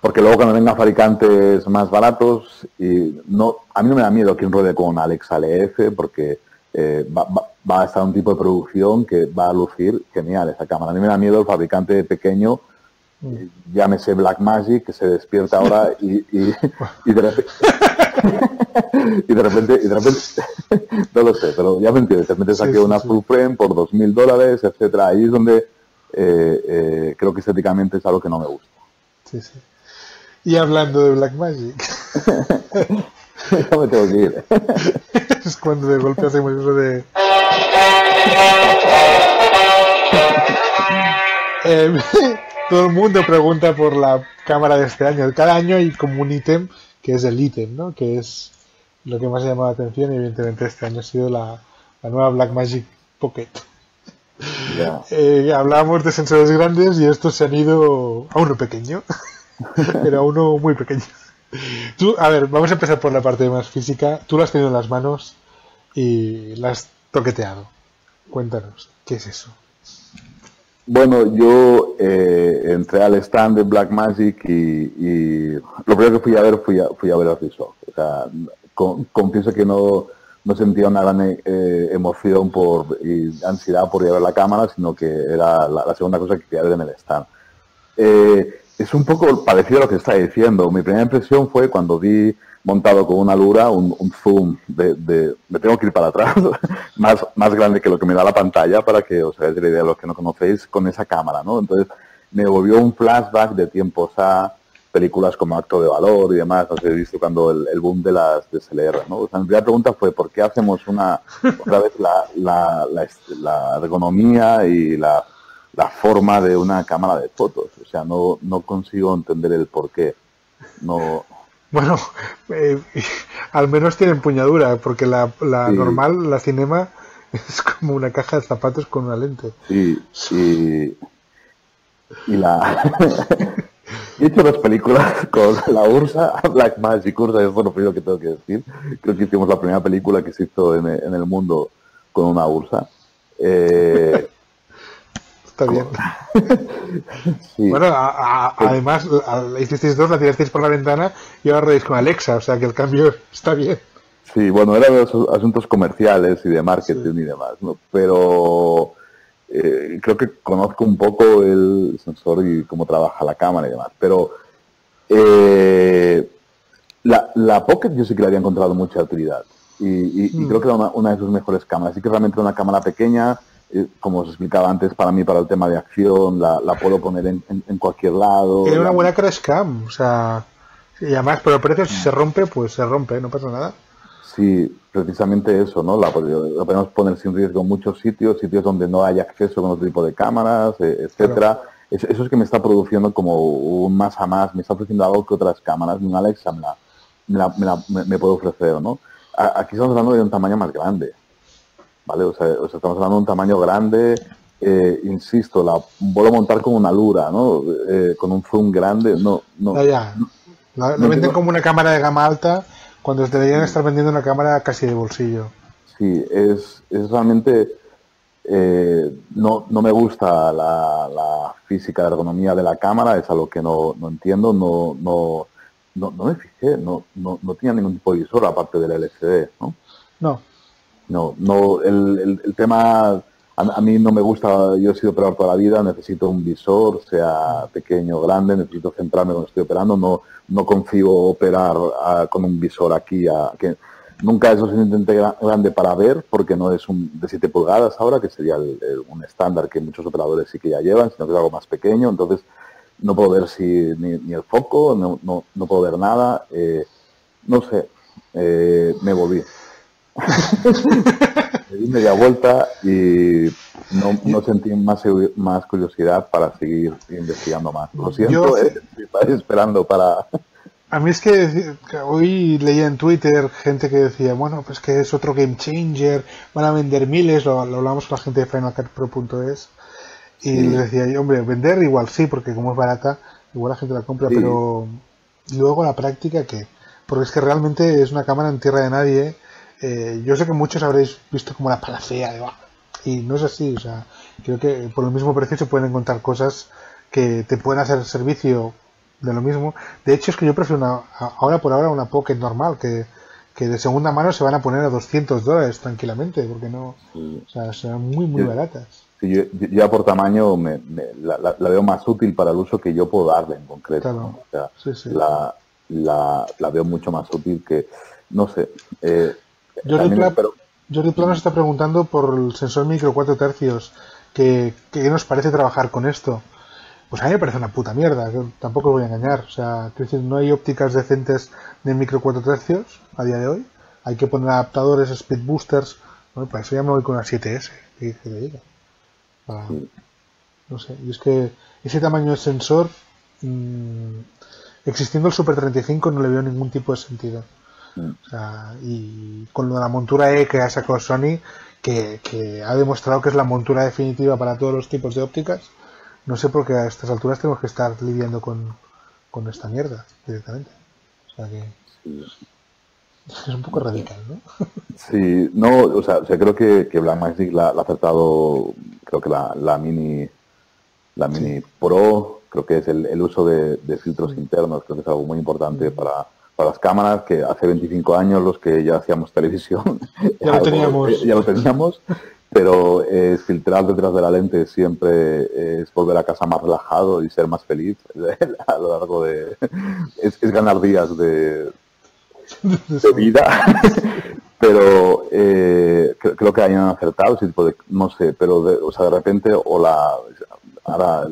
Porque luego cuando vengan fabricantes más baratos, a mí no me da miedo que un ruede con Alexa LF, porque va a estar un tipo de producción que va a lucir genial esta cámara. A mí me da miedo el fabricante pequeño, llámese Blackmagic, que se despierta ahora y de repente, no lo sé, pero ya me entiendes, de repente saqué una full frame por $2.000, etcétera. Ahí es donde creo que estéticamente es algo que no me gusta. Sí, sí. Y hablando de Blackmagic... ya me tengo que ir. Es cuando de golpe hacemos eso de... todo el mundo pregunta por la cámara de este año. Cada año hay como un ítem que es el ítem, ¿no? Que es lo que más ha llamado la atención, y evidentemente este año ha sido la nueva Blackmagic Pocket. Yeah. Hablábamos de sensores grandes y estos se han ido a uno pequeño. Era uno muy pequeño. Tú, a ver, vamos a empezar por la parte más física. Tú lo has tenido en las manos y la has toqueteado. Cuéntanos, ¿qué es eso? Bueno, yo entré al stand de Blackmagic y lo primero que fui a ver el Resolve. O sea, confieso que no sentía una gran emoción y ansiedad por ir a ver la cámara, sino que era la segunda cosa que quería ver en el stand. Es un poco parecido a lo que está diciendo. Mi primera impresión fue cuando vi montado con una lura un zoom de... Me tengo que ir para atrás, más grande que lo que me da la pantalla, para que os hagáis la idea de los que no conocéis con esa cámara, ¿no? Entonces me volvió un flashback de tiempos a películas como Acto de Valor y demás. No sé, he visto cuando el boom de las DSLR, ¿no? O sea, mi primera pregunta fue, ¿por qué hacemos otra vez la ergonomía y la forma de una cámara de fotos? O sea, no consigo entender el porqué. No. Bueno, al menos tiene empuñadura, porque la sí. Normal, la Cinema, es como una caja de zapatos con una lente. Sí, y he hecho dos películas con la Ursa, Blackmagic Ursa, eso es lo primero que tengo que decir. Creo que hicimos la primera película que se hizo en el mundo con una Ursa. Está bien. Sí. Bueno, además, hicisteis dos, la tirasteis por la ventana y ahora reís con Alexa, o sea que el cambio está bien. Sí, bueno, eran los asuntos comerciales y de marketing, sí, y demás, ¿no? Pero creo que conozco un poco el sensor y cómo trabaja la cámara y demás, pero la Pocket yo sí que le había encontrado mucha utilidad y creo que era una de sus mejores cámaras. Así que realmente era una cámara pequeña. Como os explicaba antes, para mí, para el tema de acción, la puedo poner en cualquier lado. Tiene una buena crash cam, o sea, y además, pero el precio, si se rompe, pues se rompe, no pasa nada. Sí, precisamente eso, ¿no? La podemos poner sin riesgo en muchos sitios donde no hay acceso con otro tipo de cámaras, etcétera. Claro. Eso es que me está produciendo como un más a más, me está ofreciendo algo que otras cámaras, una Alexa me puede ofrecer, ¿no? Aquí estamos hablando de un tamaño más grande. Vale, o sea, estamos hablando de un tamaño grande, insisto, la vuelvo a montar con una lura, ¿no? Con un zoom grande, no. Ya. Lo venden como una cámara de gama alta cuando deberían estar vendiendo una cámara casi de bolsillo. Sí, es realmente... no me gusta la física, la ergonomía de la cámara, es algo que no entiendo, no me fijé, no tenía ningún tipo de visor aparte del LCD, ¿no? No, el tema a mí no me gusta. Yo he sido operador toda la vida, necesito un visor, sea pequeño o grande, necesito centrarme cuando estoy operando, no concibo operar con un visor aquí. Que nunca eso se intente grande para ver, porque no es un de 7 pulgadas ahora, que sería un estándar que muchos operadores sí que ya llevan, sino que es algo más pequeño, entonces no puedo ver ni el foco, no puedo ver nada, no sé, me volví. Me di media vuelta y no sentí más curiosidad para seguir investigando más. Lo siento, estoy esperando para... A mí es que hoy leía en Twitter gente que decía, bueno, pues que es otro game changer, van a vender miles, lo hablamos con la gente de FinalCutPro.es y les decía, yo, hombre, vender igual sí, porque como es barata, igual la gente la compra, sí, pero luego la práctica, ¿qué? Porque es que realmente es una cámara en tierra de nadie. Yo sé que muchos habréis visto como la palacea de baja, y no es así, o sea, creo que por el mismo precio se pueden encontrar cosas que te pueden hacer servicio de lo mismo. De hecho, es que yo prefiero ahora por ahora una Pocket normal, que que de segunda mano se van a poner a $200 tranquilamente, porque no, o sea, serán muy baratas. Sí, yo por tamaño la veo más útil para el uso que yo puedo darle en concreto. Claro. ¿No? O sea, la veo mucho más útil que, no sé. Jordi Plano se está preguntando por el sensor micro 4 tercios. ¿Qué nos parece trabajar con esto? Pues a mí me parece una puta mierda, yo tampoco os voy a engañar. O sea, quiero decir, no hay ópticas decentes de micro 4 tercios a día de hoy. Hay que poner adaptadores, speed boosters. Bueno, para eso ya me voy con la 7S. ¿Qué te diga? No sé, y es que ese tamaño de sensor, existiendo el Super 35, no le veo ningún tipo de sentido. O sea, y con lo de la montura E que ha sacado Sony, que ha demostrado que es la montura definitiva para todos los tipos de ópticas, no sé por qué a estas alturas tenemos que estar lidiando con esta mierda directamente. O sea que es un poco radical, ¿no? Sí, no, o sea creo que Blackmagic la ha acertado, creo que la Mini sí. Pro, creo que es el uso de filtros internos, creo que es algo muy importante para las cámaras, que hace 25 años los que ya hacíamos televisión ya lo teníamos, pero filtrar detrás de la lente siempre es volver a casa más relajado y ser más feliz a lo largo de... Es ganar días de vida, pero creo que hayan acertado ese tipo de... No sé, pero de repente o la... Ahora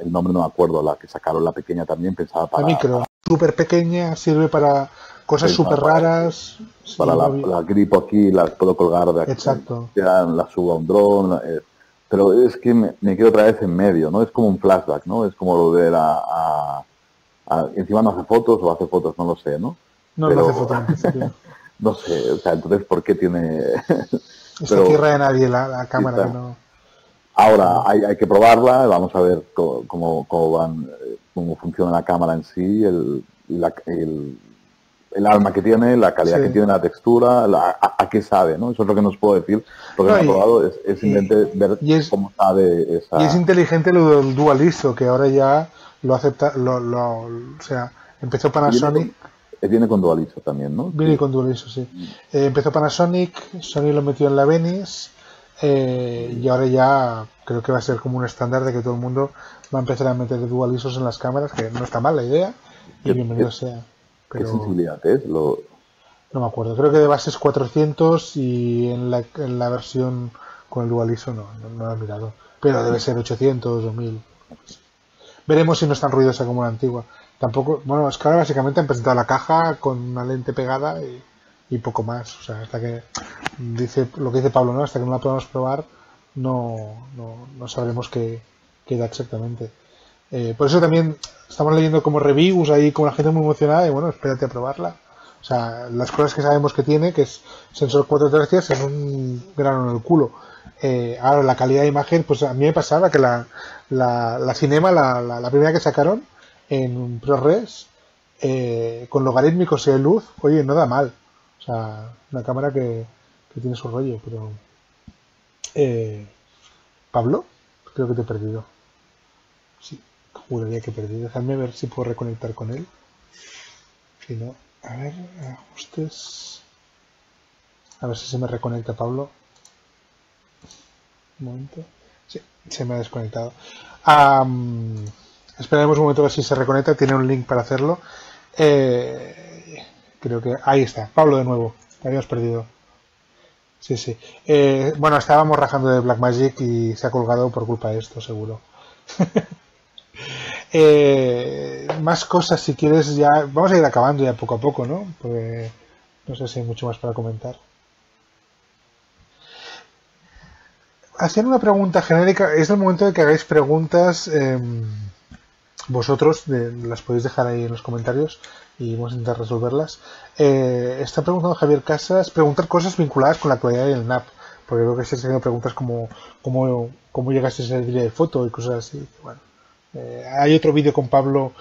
el nombre no me acuerdo, la que sacaron la pequeña también, pensaba para... La micro, súper pequeña, sirve para cosas súper raras. Para la gripo aquí, las puedo colgar de aquí. Exacto. Ya la subo a un dron, pero es que me quedo otra vez en medio, ¿no? Es como un flashback, ¿no? Es como volver a encima no hace fotos o hace fotos, no lo sé, ¿no? No, pero, no hace fotos. No, no sé, o sea, entonces, ¿por qué tiene...? Está tierra de nadie la cámara, que no... Ahora hay que probarla, vamos a ver cómo funciona la cámara en sí, el alma que tiene, la calidad que tiene, la textura, a qué sabe, ¿no? Eso es lo que nos puedo decir. Lo que no, hemos probado es intentar ver cómo sabe esa... Y es inteligente lo del dual ISO, que ahora ya lo acepta, o sea, empezó Panasonic... Viene con dual ISO también, ¿no? Viene con dual ISO, sí. Empezó Panasonic, Sony lo metió en la Venice... y ahora ya creo que va a ser como un estándar de que todo el mundo va a empezar a meter dual ISOs en las cámaras, que no está mal la idea, y bienvenido sea. Pero ¿qué sensibilidad es? No me acuerdo, creo que de base es 400 y en la versión con el dual ISO no lo he mirado, pero debe ser 800 o 1000. Veremos si no es tan ruidosa como la antigua. Tampoco, bueno, es que ahora básicamente han presentado la caja con una lente pegada y poco más, o sea, hasta que dice lo que dice Pablo, ¿no? Hasta que no la podamos probar no sabremos qué da exactamente. Por eso también estamos leyendo como reviews ahí con la gente muy emocionada y bueno, espérate a probarla. O sea, las cosas que sabemos que tiene, que es sensor 4 tercios, es un grano en el culo. Ahora la calidad de imagen, pues a mí me pasaba que la Cinema, la primera que sacaron en ProRes, con logarítmicos y de luz, oye, no da mal. O sea, una cámara que tiene su rollo, pero... ¿Pablo? Creo que te he perdido. Sí, juraría que he perdido. Déjame ver si puedo reconectar con él. Si no... A ver, ajustes... A ver si se me reconecta, Pablo. Un momento... Sí, se me ha desconectado. Esperaremos un momento a ver si se reconecta. Tiene un link para hacerlo. Creo que... Ahí está, Pablo de nuevo. Te habíamos perdido. Sí, sí. Bueno, estábamos rajando de Blackmagic y se ha colgado por culpa de esto, seguro. Más cosas, si quieres, ya... Vamos a ir acabando ya poco a poco, ¿no? Porque no sé si hay mucho más para comentar. Hacían una pregunta genérica. Es el momento de que hagáis preguntas... vosotros las podéis dejar ahí en los comentarios y vamos a intentar resolverlas. Está preguntando Javier Casas, preguntar cosas vinculadas con la actualidad del NAB, porque creo que se han hecho preguntas como cómo llegaste a ese día de foto y cosas así. Bueno, hay otro vídeo con Pablo,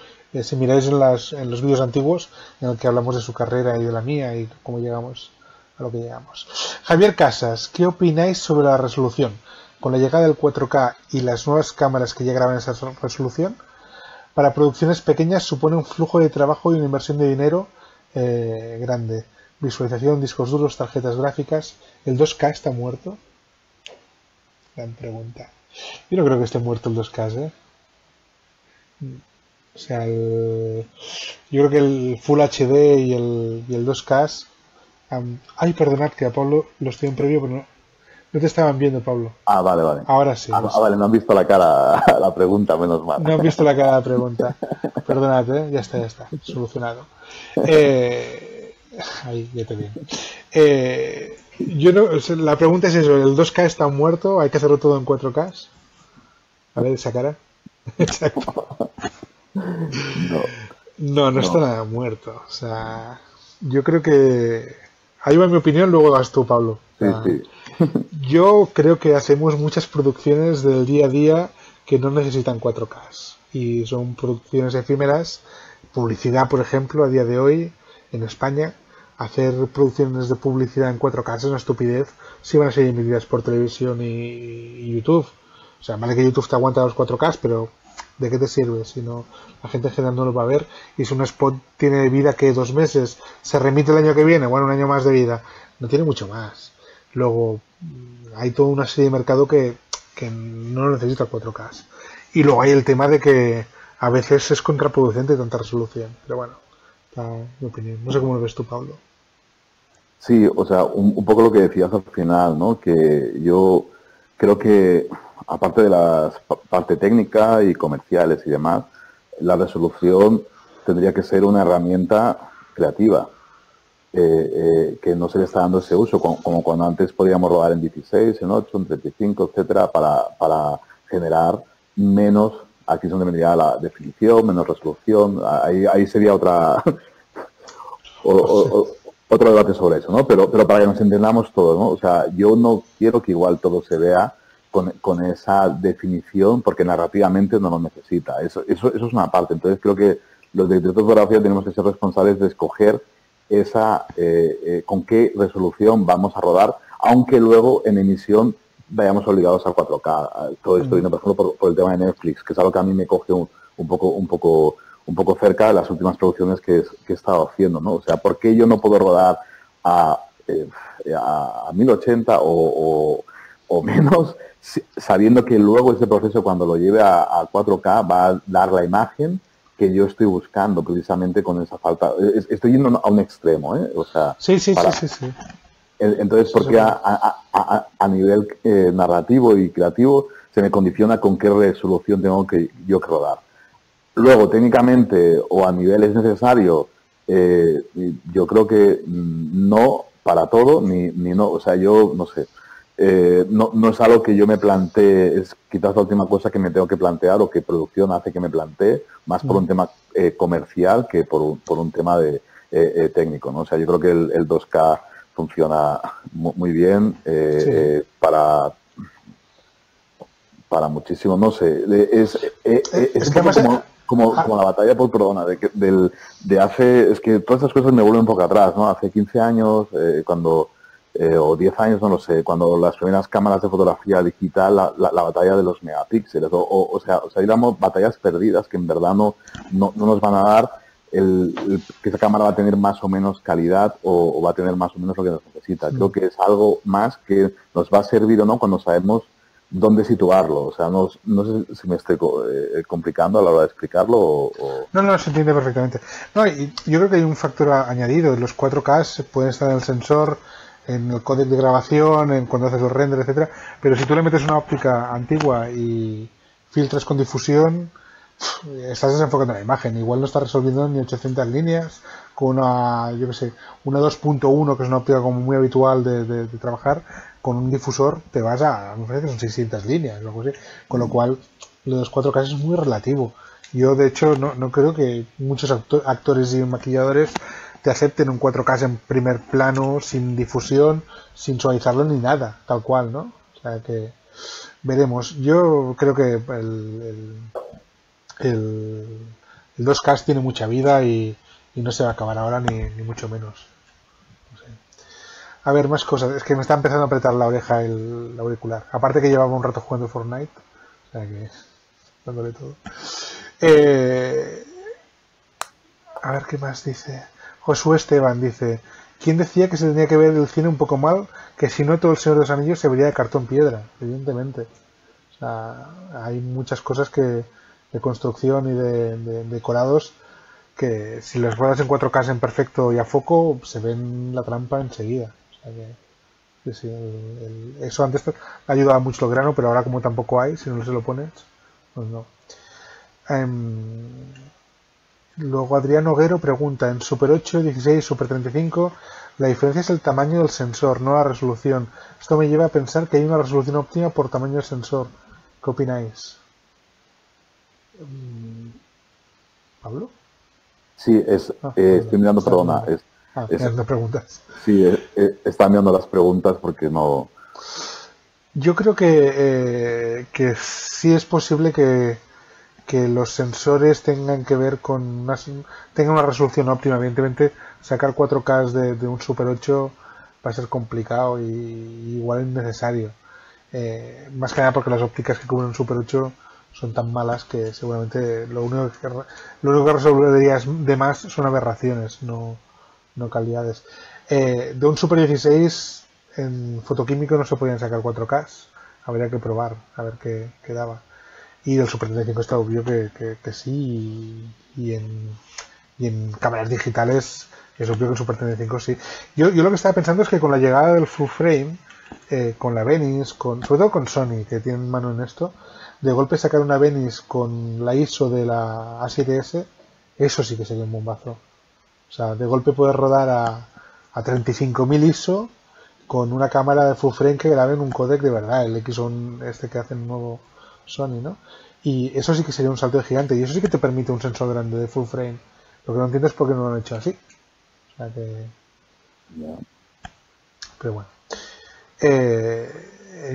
si miráis en los vídeos antiguos, en el que hablamos de su carrera y de la mía y cómo llegamos a lo que llegamos. Javier Casas, ¿qué opináis sobre la resolución? Con la llegada del 4K y las nuevas cámaras que ya graban esa resolución, para producciones pequeñas supone un flujo de trabajo y una inversión de dinero grande. Visualización, discos duros, tarjetas gráficas. ¿El 2K está muerto? Gran pregunta. Yo no creo que esté muerto el 2K, ¿eh? O sea, yo creo que el Full HD y el 2K... Ay, perdonad que a Pablo lo estoy en previo, pero no te estaban viendo, Pablo. Ah, vale, vale. Ahora sí. Ah, vale, no han visto la cara a la pregunta, menos mal. No han visto la cara a la pregunta. Perdonad, ¿eh? Ya está. Solucionado. Ahí, ya te digo. Yo no, o sea, la pregunta es eso, ¿el 2K está muerto? ¿Hay que hacerlo todo en 4K? A ver, esa cara. Exacto. No está nada muerto. O sea, yo creo que... Ahí va mi opinión, luego vas tú, Pablo. O sea, sí. Yo creo que hacemos muchas producciones del día a día que no necesitan 4K. Y son producciones efímeras. Publicidad, por ejemplo, a día de hoy, en España... Hacer producciones de publicidad en 4K es una estupidez si van a ser emitidas por televisión y YouTube. O sea, vale que YouTube te aguanta los 4K, pero ¿de qué te sirve? Si no, la gente en general no lo va a ver. Y si un spot tiene vida que 2 meses, se remite el año que viene, bueno, un año más de vida, no tiene mucho más. Luego, hay toda una serie de mercado que no necesita 4K. Y luego hay el tema de que a veces es contraproducente tanta resolución, pero bueno, está mi opinión. No sé cómo lo ves tú, Pablo. Sí, o sea, un poco lo que decías al final, ¿no? Que yo creo que, aparte de la parte técnica y comerciales y demás, la resolución tendría que ser una herramienta creativa, que no se le está dando ese uso, como cuando antes podíamos rodar en 16, en 8, en 35, etcétera, para generar menos, aquí es donde vendría la definición, menos resolución, ahí sería otra... Otro debate sobre eso, ¿no? Pero para que nos entendamos todos, ¿no? O sea, yo no quiero que igual todo se vea con esa definición, porque narrativamente no lo necesita. Eso es una parte. Entonces creo que los directores de fotografía tenemos que ser responsables de escoger esa con qué resolución vamos a rodar, aunque luego en emisión vayamos obligados al 4K. Todo esto viendo, por ejemplo, por el tema de Netflix, que es algo que a mí me coge un poco cerca de las últimas producciones que he estado haciendo, ¿no? O sea, ¿por qué yo no puedo rodar a 1080 o menos, sabiendo que luego ese proceso, cuando lo lleve a 4K, va a dar la imagen que yo estoy buscando, precisamente con esa falta? Estoy yendo a un extremo, ¿eh? O sea, sí. Entonces, porque a nivel narrativo y creativo se me condiciona con qué resolución tengo que rodar. Luego, técnicamente o a niveles necesarios, yo creo que no para todo, ni no, o sea, yo no sé, no es algo que yo me plantee, es quizás la última cosa que me tengo que plantear o que producción hace que me plantee, más por un tema comercial que por un tema de técnico, ¿no? O sea, yo creo que el 2K funciona muy bien para muchísimo, no sé, es que como la batalla por Corona de hace, es que todas esas cosas me vuelven un poco atrás, ¿no? Hace 15 años, o 10 años, no lo sé, cuando las primeras cámaras de fotografía digital, la batalla de los megapíxeles, o sea, digamos, batallas perdidas que en verdad no nos van a dar que esa cámara va a tener más o menos calidad o va a tener más o menos lo que nos necesita. Creo que es algo más que nos va a servir o no cuando sabemos dónde situarlo. O sea, no sé si me estoy complicando a la hora de explicarlo o... No, se entiende perfectamente. No, y yo creo que hay un factor añadido. Los 4K pueden estar en el sensor, en el códec de grabación, en cuando haces los renders, etcétera. Pero si tú le metes una óptica antigua y filtras con difusión, estás desenfocando la imagen. Igual no estás resolviendo ni 800 líneas con una, yo qué sé, una 2.1, que es una óptica como muy habitual de trabajar. Con un difusor te vas a me parece que son 600 líneas, algo así. Con lo cual, lo de los 4K es muy relativo. Yo, de hecho, no creo que muchos actores y maquilladores te acepten un 4K en primer plano, sin difusión, sin suavizarlo ni nada, tal cual, ¿no? O sea que veremos. Yo creo que el 2K tiene mucha vida y no se va a acabar ahora, ni mucho menos. A ver, más cosas. Es que me está empezando a apretar la oreja el auricular. Aparte que llevaba un rato jugando Fortnite. O sea que... dándole todo. A ver qué más dice. Josué Esteban dice... ¿Quién decía que se tenía que ver el cine un poco mal? Que si no, todo El Señor de los Anillos se vería de cartón piedra, evidentemente. O sea, hay muchas cosas que de construcción y de decorados que si las ruedas en 4K en perfecto y a foco, se ven la trampa enseguida. O sea que si eso antes ayudaba mucho el grano, pero ahora como tampoco hay, si no se lo pones, pues no. Luego Adrián Hoguero pregunta, en Super 8, 16, Super 35, la diferencia es el tamaño del sensor, no la resolución. Esto me lleva a pensar que hay una resolución óptima por tamaño del sensor. ¿Qué opináis? ¿Pablo? Sí, estoy mirando, perdona. Mirando preguntas. Sí, está mirando las preguntas porque no... Yo creo que sí es posible que los sensores tengan que ver con tengan una resolución óptima. Evidentemente, sacar 4K de un Super 8 va a ser complicado y igual innecesario. Más que nada porque las ópticas que cubren un Super 8 son tan malas que seguramente lo único que resolverías de más son aberraciones, no calidades. De un Super 16 en fotoquímico no se podían sacar 4K. Habría que probar a ver qué daba. Y del Super 35 está obvio que sí, y en cámaras digitales es obvio que el Super 35 sí. Yo lo que estaba pensando es que con la llegada del full frame, con la Venice, sobre todo con Sony, que tienen mano en esto, de golpe sacar una Venice con la ISO de la A7S, eso sí que sería un bombazo. O sea, de golpe puedes rodar a 35.000 ISO con una cámara de full frame que grabe en un codec de verdad, el X1 este que hacen nuevo Sony, ¿no? Y eso sí que sería un salto de gigante, y eso sí que te permite un sensor grande de full frame. Lo que no entiendo es por qué no lo han hecho así. O sea que... Yeah. Pero bueno.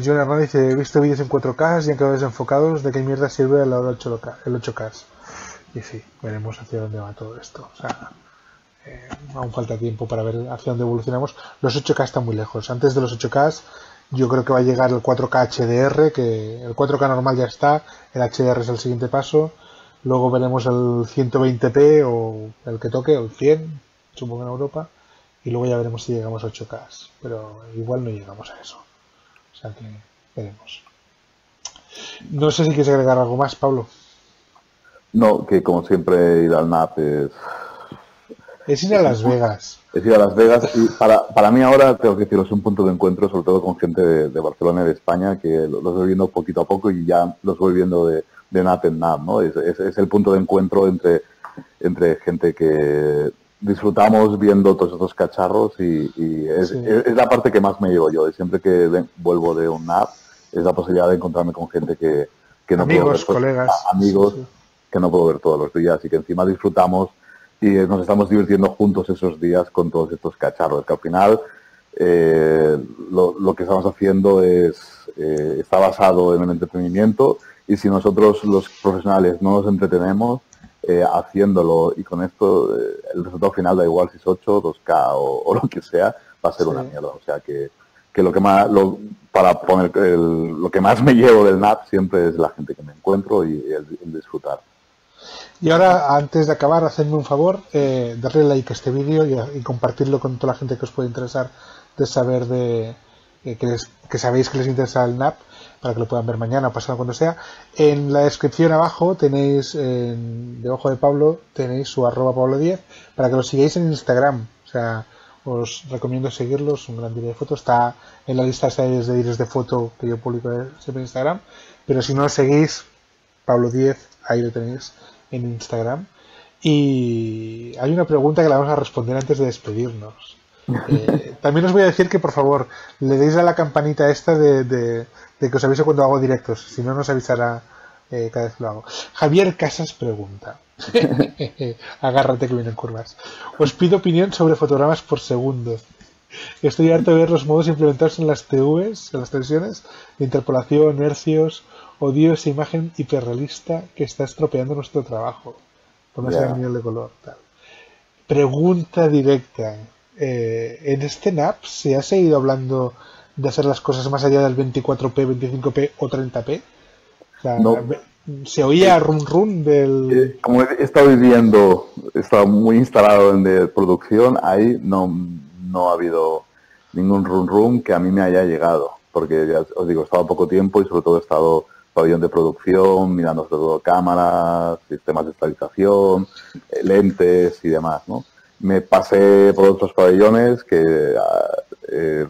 John Hernández dice, he visto vídeos en 4K y han quedado desenfocados, ¿de qué mierda sirve el 8K? Y sí, veremos hacia dónde va todo esto. O sea, aún falta tiempo para ver hacia dónde evolucionamos. Los 8K están muy lejos. Antes de los 8K... yo creo que va a llegar el 4K HDR, que el 4K normal ya está, el HDR es el siguiente paso. Luego veremos el 120p o el que toque, o el 100, supongo en Europa. Y luego ya veremos si llegamos a 8K, pero igual no llegamos a eso. O sea que veremos. No sé si quieres agregar algo más, Pablo. No, que como siempre ir al NAB es ir a Las Vegas. Es ir a Las Vegas y para mí ahora, tengo que deciros, es un punto de encuentro, sobre todo con gente de Barcelona y de España, que los voy viendo poquito a poco y ya los voy viendo de NAB en NAB, ¿no? Es el punto de encuentro entre gente que disfrutamos viendo todos estos cacharros y es la parte que más me llevo yo. Siempre que vuelvo de un NAB es la posibilidad de encontrarme con gente que no puedo ver. Amigos, colegas. Amigos, sí. Que no puedo ver todos los días y que encima disfrutamos y nos estamos divirtiendo juntos esos días con todos estos cacharros, que al final lo que estamos haciendo está basado en el entretenimiento, y si nosotros los profesionales no nos entretenemos haciéndolo y con esto el resultado final da igual si es 8, 2K o lo que sea, va a ser una mierda. O sea que lo que más, lo que más me llevo del NAB siempre es la gente que me encuentro y el disfrutar. Y ahora, antes de acabar, hacedme un favor, darle like a este vídeo y compartirlo con toda la gente que os puede interesar de saber que sabéis que les interesa el NAB, para que lo puedan ver mañana o pasado, cuando sea. En la descripción abajo tenéis, debajo de Pablo, tenéis su @Pablo Díez, para que lo sigáis en Instagram. O sea, os recomiendo seguirlos, un gran vídeo de fotos. Está en la lista de vídeos de foto que yo publico siempre en Instagram. Pero si no lo seguís, Pablo Díez, ahí lo tenéis en Instagram. Y hay una pregunta que la vamos a responder antes de despedirnos. También os voy a decir que por favor le deis a la campanita esta de que os avise cuando hago directos, si no nos avisará cada vez que lo hago. Javier Casas pregunta agárrate que vienen curvas. Os pido opinión sobre fotogramas por segundo. Estoy harto de ver los modos implementados en las TVs, en las televisiones, de interpolación, hercios. Odio esa imagen hiperrealista que está estropeando nuestro trabajo. Por no ser el nivel de color. Tal. Pregunta directa. ¿En este NAB se ha seguido hablando de hacer las cosas más allá del 24p, 25p o 30p? O sea, no. ¿Se oía run run del...? Como he estado viviendo, he estado muy instalado en de producción, ahí no... no ha habido ningún run que a mí me haya llegado, porque ya os digo, he estado poco tiempo y sobre todo he estado pabellón de producción, mirando sobre todo cámaras, sistemas de estabilización, lentes y demás, ¿no? Me pasé por otros pabellones que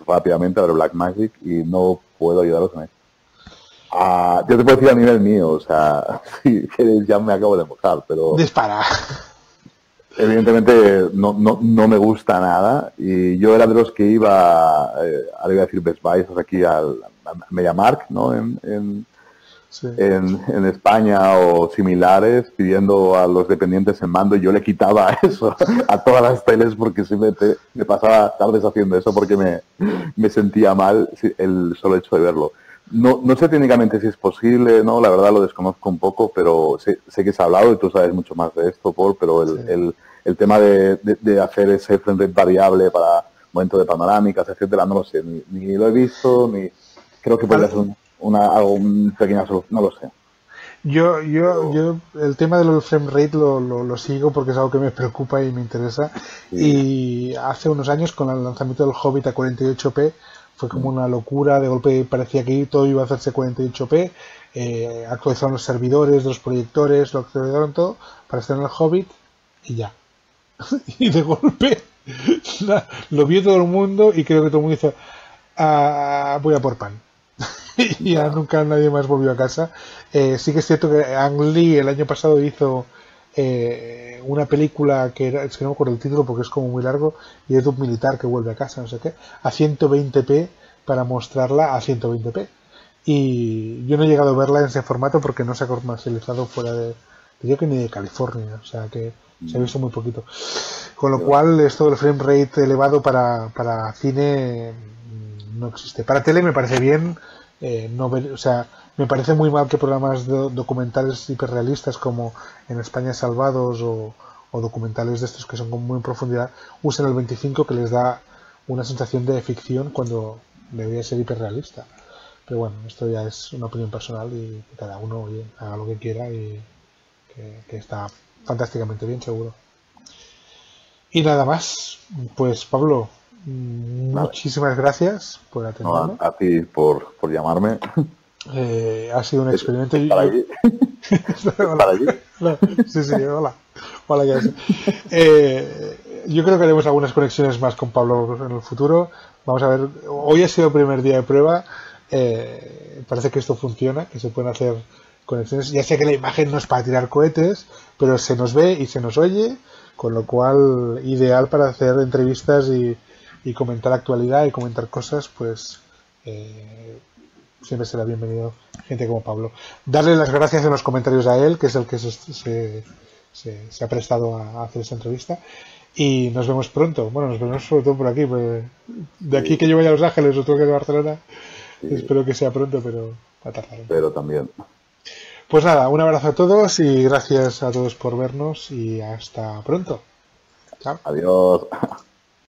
rápidamente abre Blackmagic y no puedo ayudaros en esto. Yo te puedo decir a nivel mío, o sea, si quieres ya me acabo de mojar, pero... Dispara. Evidentemente no me gusta nada y yo era de los que iba, ahora iba a decir Best Buy, o sea, aquí a MediaMarkt, ¿no? Sí. En España o similares, pidiendo a los dependientes en mando, y yo le quitaba eso a todas las teles porque siempre me pasaba tardes haciendo eso porque me sentía mal el solo hecho de verlo. No sé técnicamente si es posible, no, la verdad lo desconozco un poco, pero sé que se ha hablado y tú sabes mucho más de esto, Paul, pero el tema de hacer ese frame rate variable para momentos de panorámicas, etcétera, no lo sé, ni lo he visto, ni creo que podría ser una pequeña solución, no lo sé. Yo el tema del frame rate lo sigo porque es algo que me preocupa y me interesa, sí. Y hace unos años con el lanzamiento del Hobbit a 48p fue como una locura, de golpe parecía que todo iba a hacerse 48p, actualizaron los servidores, los proyectores, lo actualizaron todo para estar en el Hobbit y ya. Y de golpe lo vio todo el mundo y creo que todo el mundo dice, voy a por pan. Y ya nunca nadie más volvió a casa. Sí que es cierto que Ang Lee el año pasado hizo una película que era, es que no me acuerdo el título porque es como muy largo, y es de un militar que vuelve a casa, no sé qué, a 120p para mostrarla a 120p. Y yo no he llegado a verla en ese formato porque no se ha comercializado fuera de, yo creo que ni de California, o sea que se ha visto muy poquito. Con lo cual, esto del frame rate elevado para cine no existe. Para tele me parece bien. O sea, me parece muy mal que programas documentales hiperrealistas como en España Salvados o documentales de estos que son muy en profundidad usen el 25 que les da una sensación de ficción cuando debería ser hiperrealista. Pero bueno, esto ya es una opinión personal y cada uno haga lo que quiera y que está fantásticamente bien, seguro. Y nada más, pues Pablo... Muchísimas gracias por atenderme. No, a ti por llamarme. Ha sido un experimento. ¿Para allí? ¿Para allí? No, sí, hola. Hola, ya sé. Yo creo que haremos algunas conexiones más con Pablo en el futuro. Vamos a ver. Hoy ha sido el primer día de prueba. Parece que esto funciona, que se pueden hacer conexiones. Ya sé que la imagen no es para tirar cohetes, pero se nos ve y se nos oye, con lo cual ideal para hacer entrevistas y comentar actualidad y comentar cosas, pues siempre será bienvenido gente como Pablo. Darle las gracias en los comentarios a él, que es el que se ha prestado a hacer esta entrevista. Y nos vemos pronto. Bueno, nos vemos sobre todo por aquí. Pues, de aquí que yo vaya a Los Ángeles o tengo que ir a Barcelona, espero que sea pronto, pero va a tardar. Pero también. Pues nada, un abrazo a todos y gracias a todos por vernos y hasta pronto. Chao. Adiós.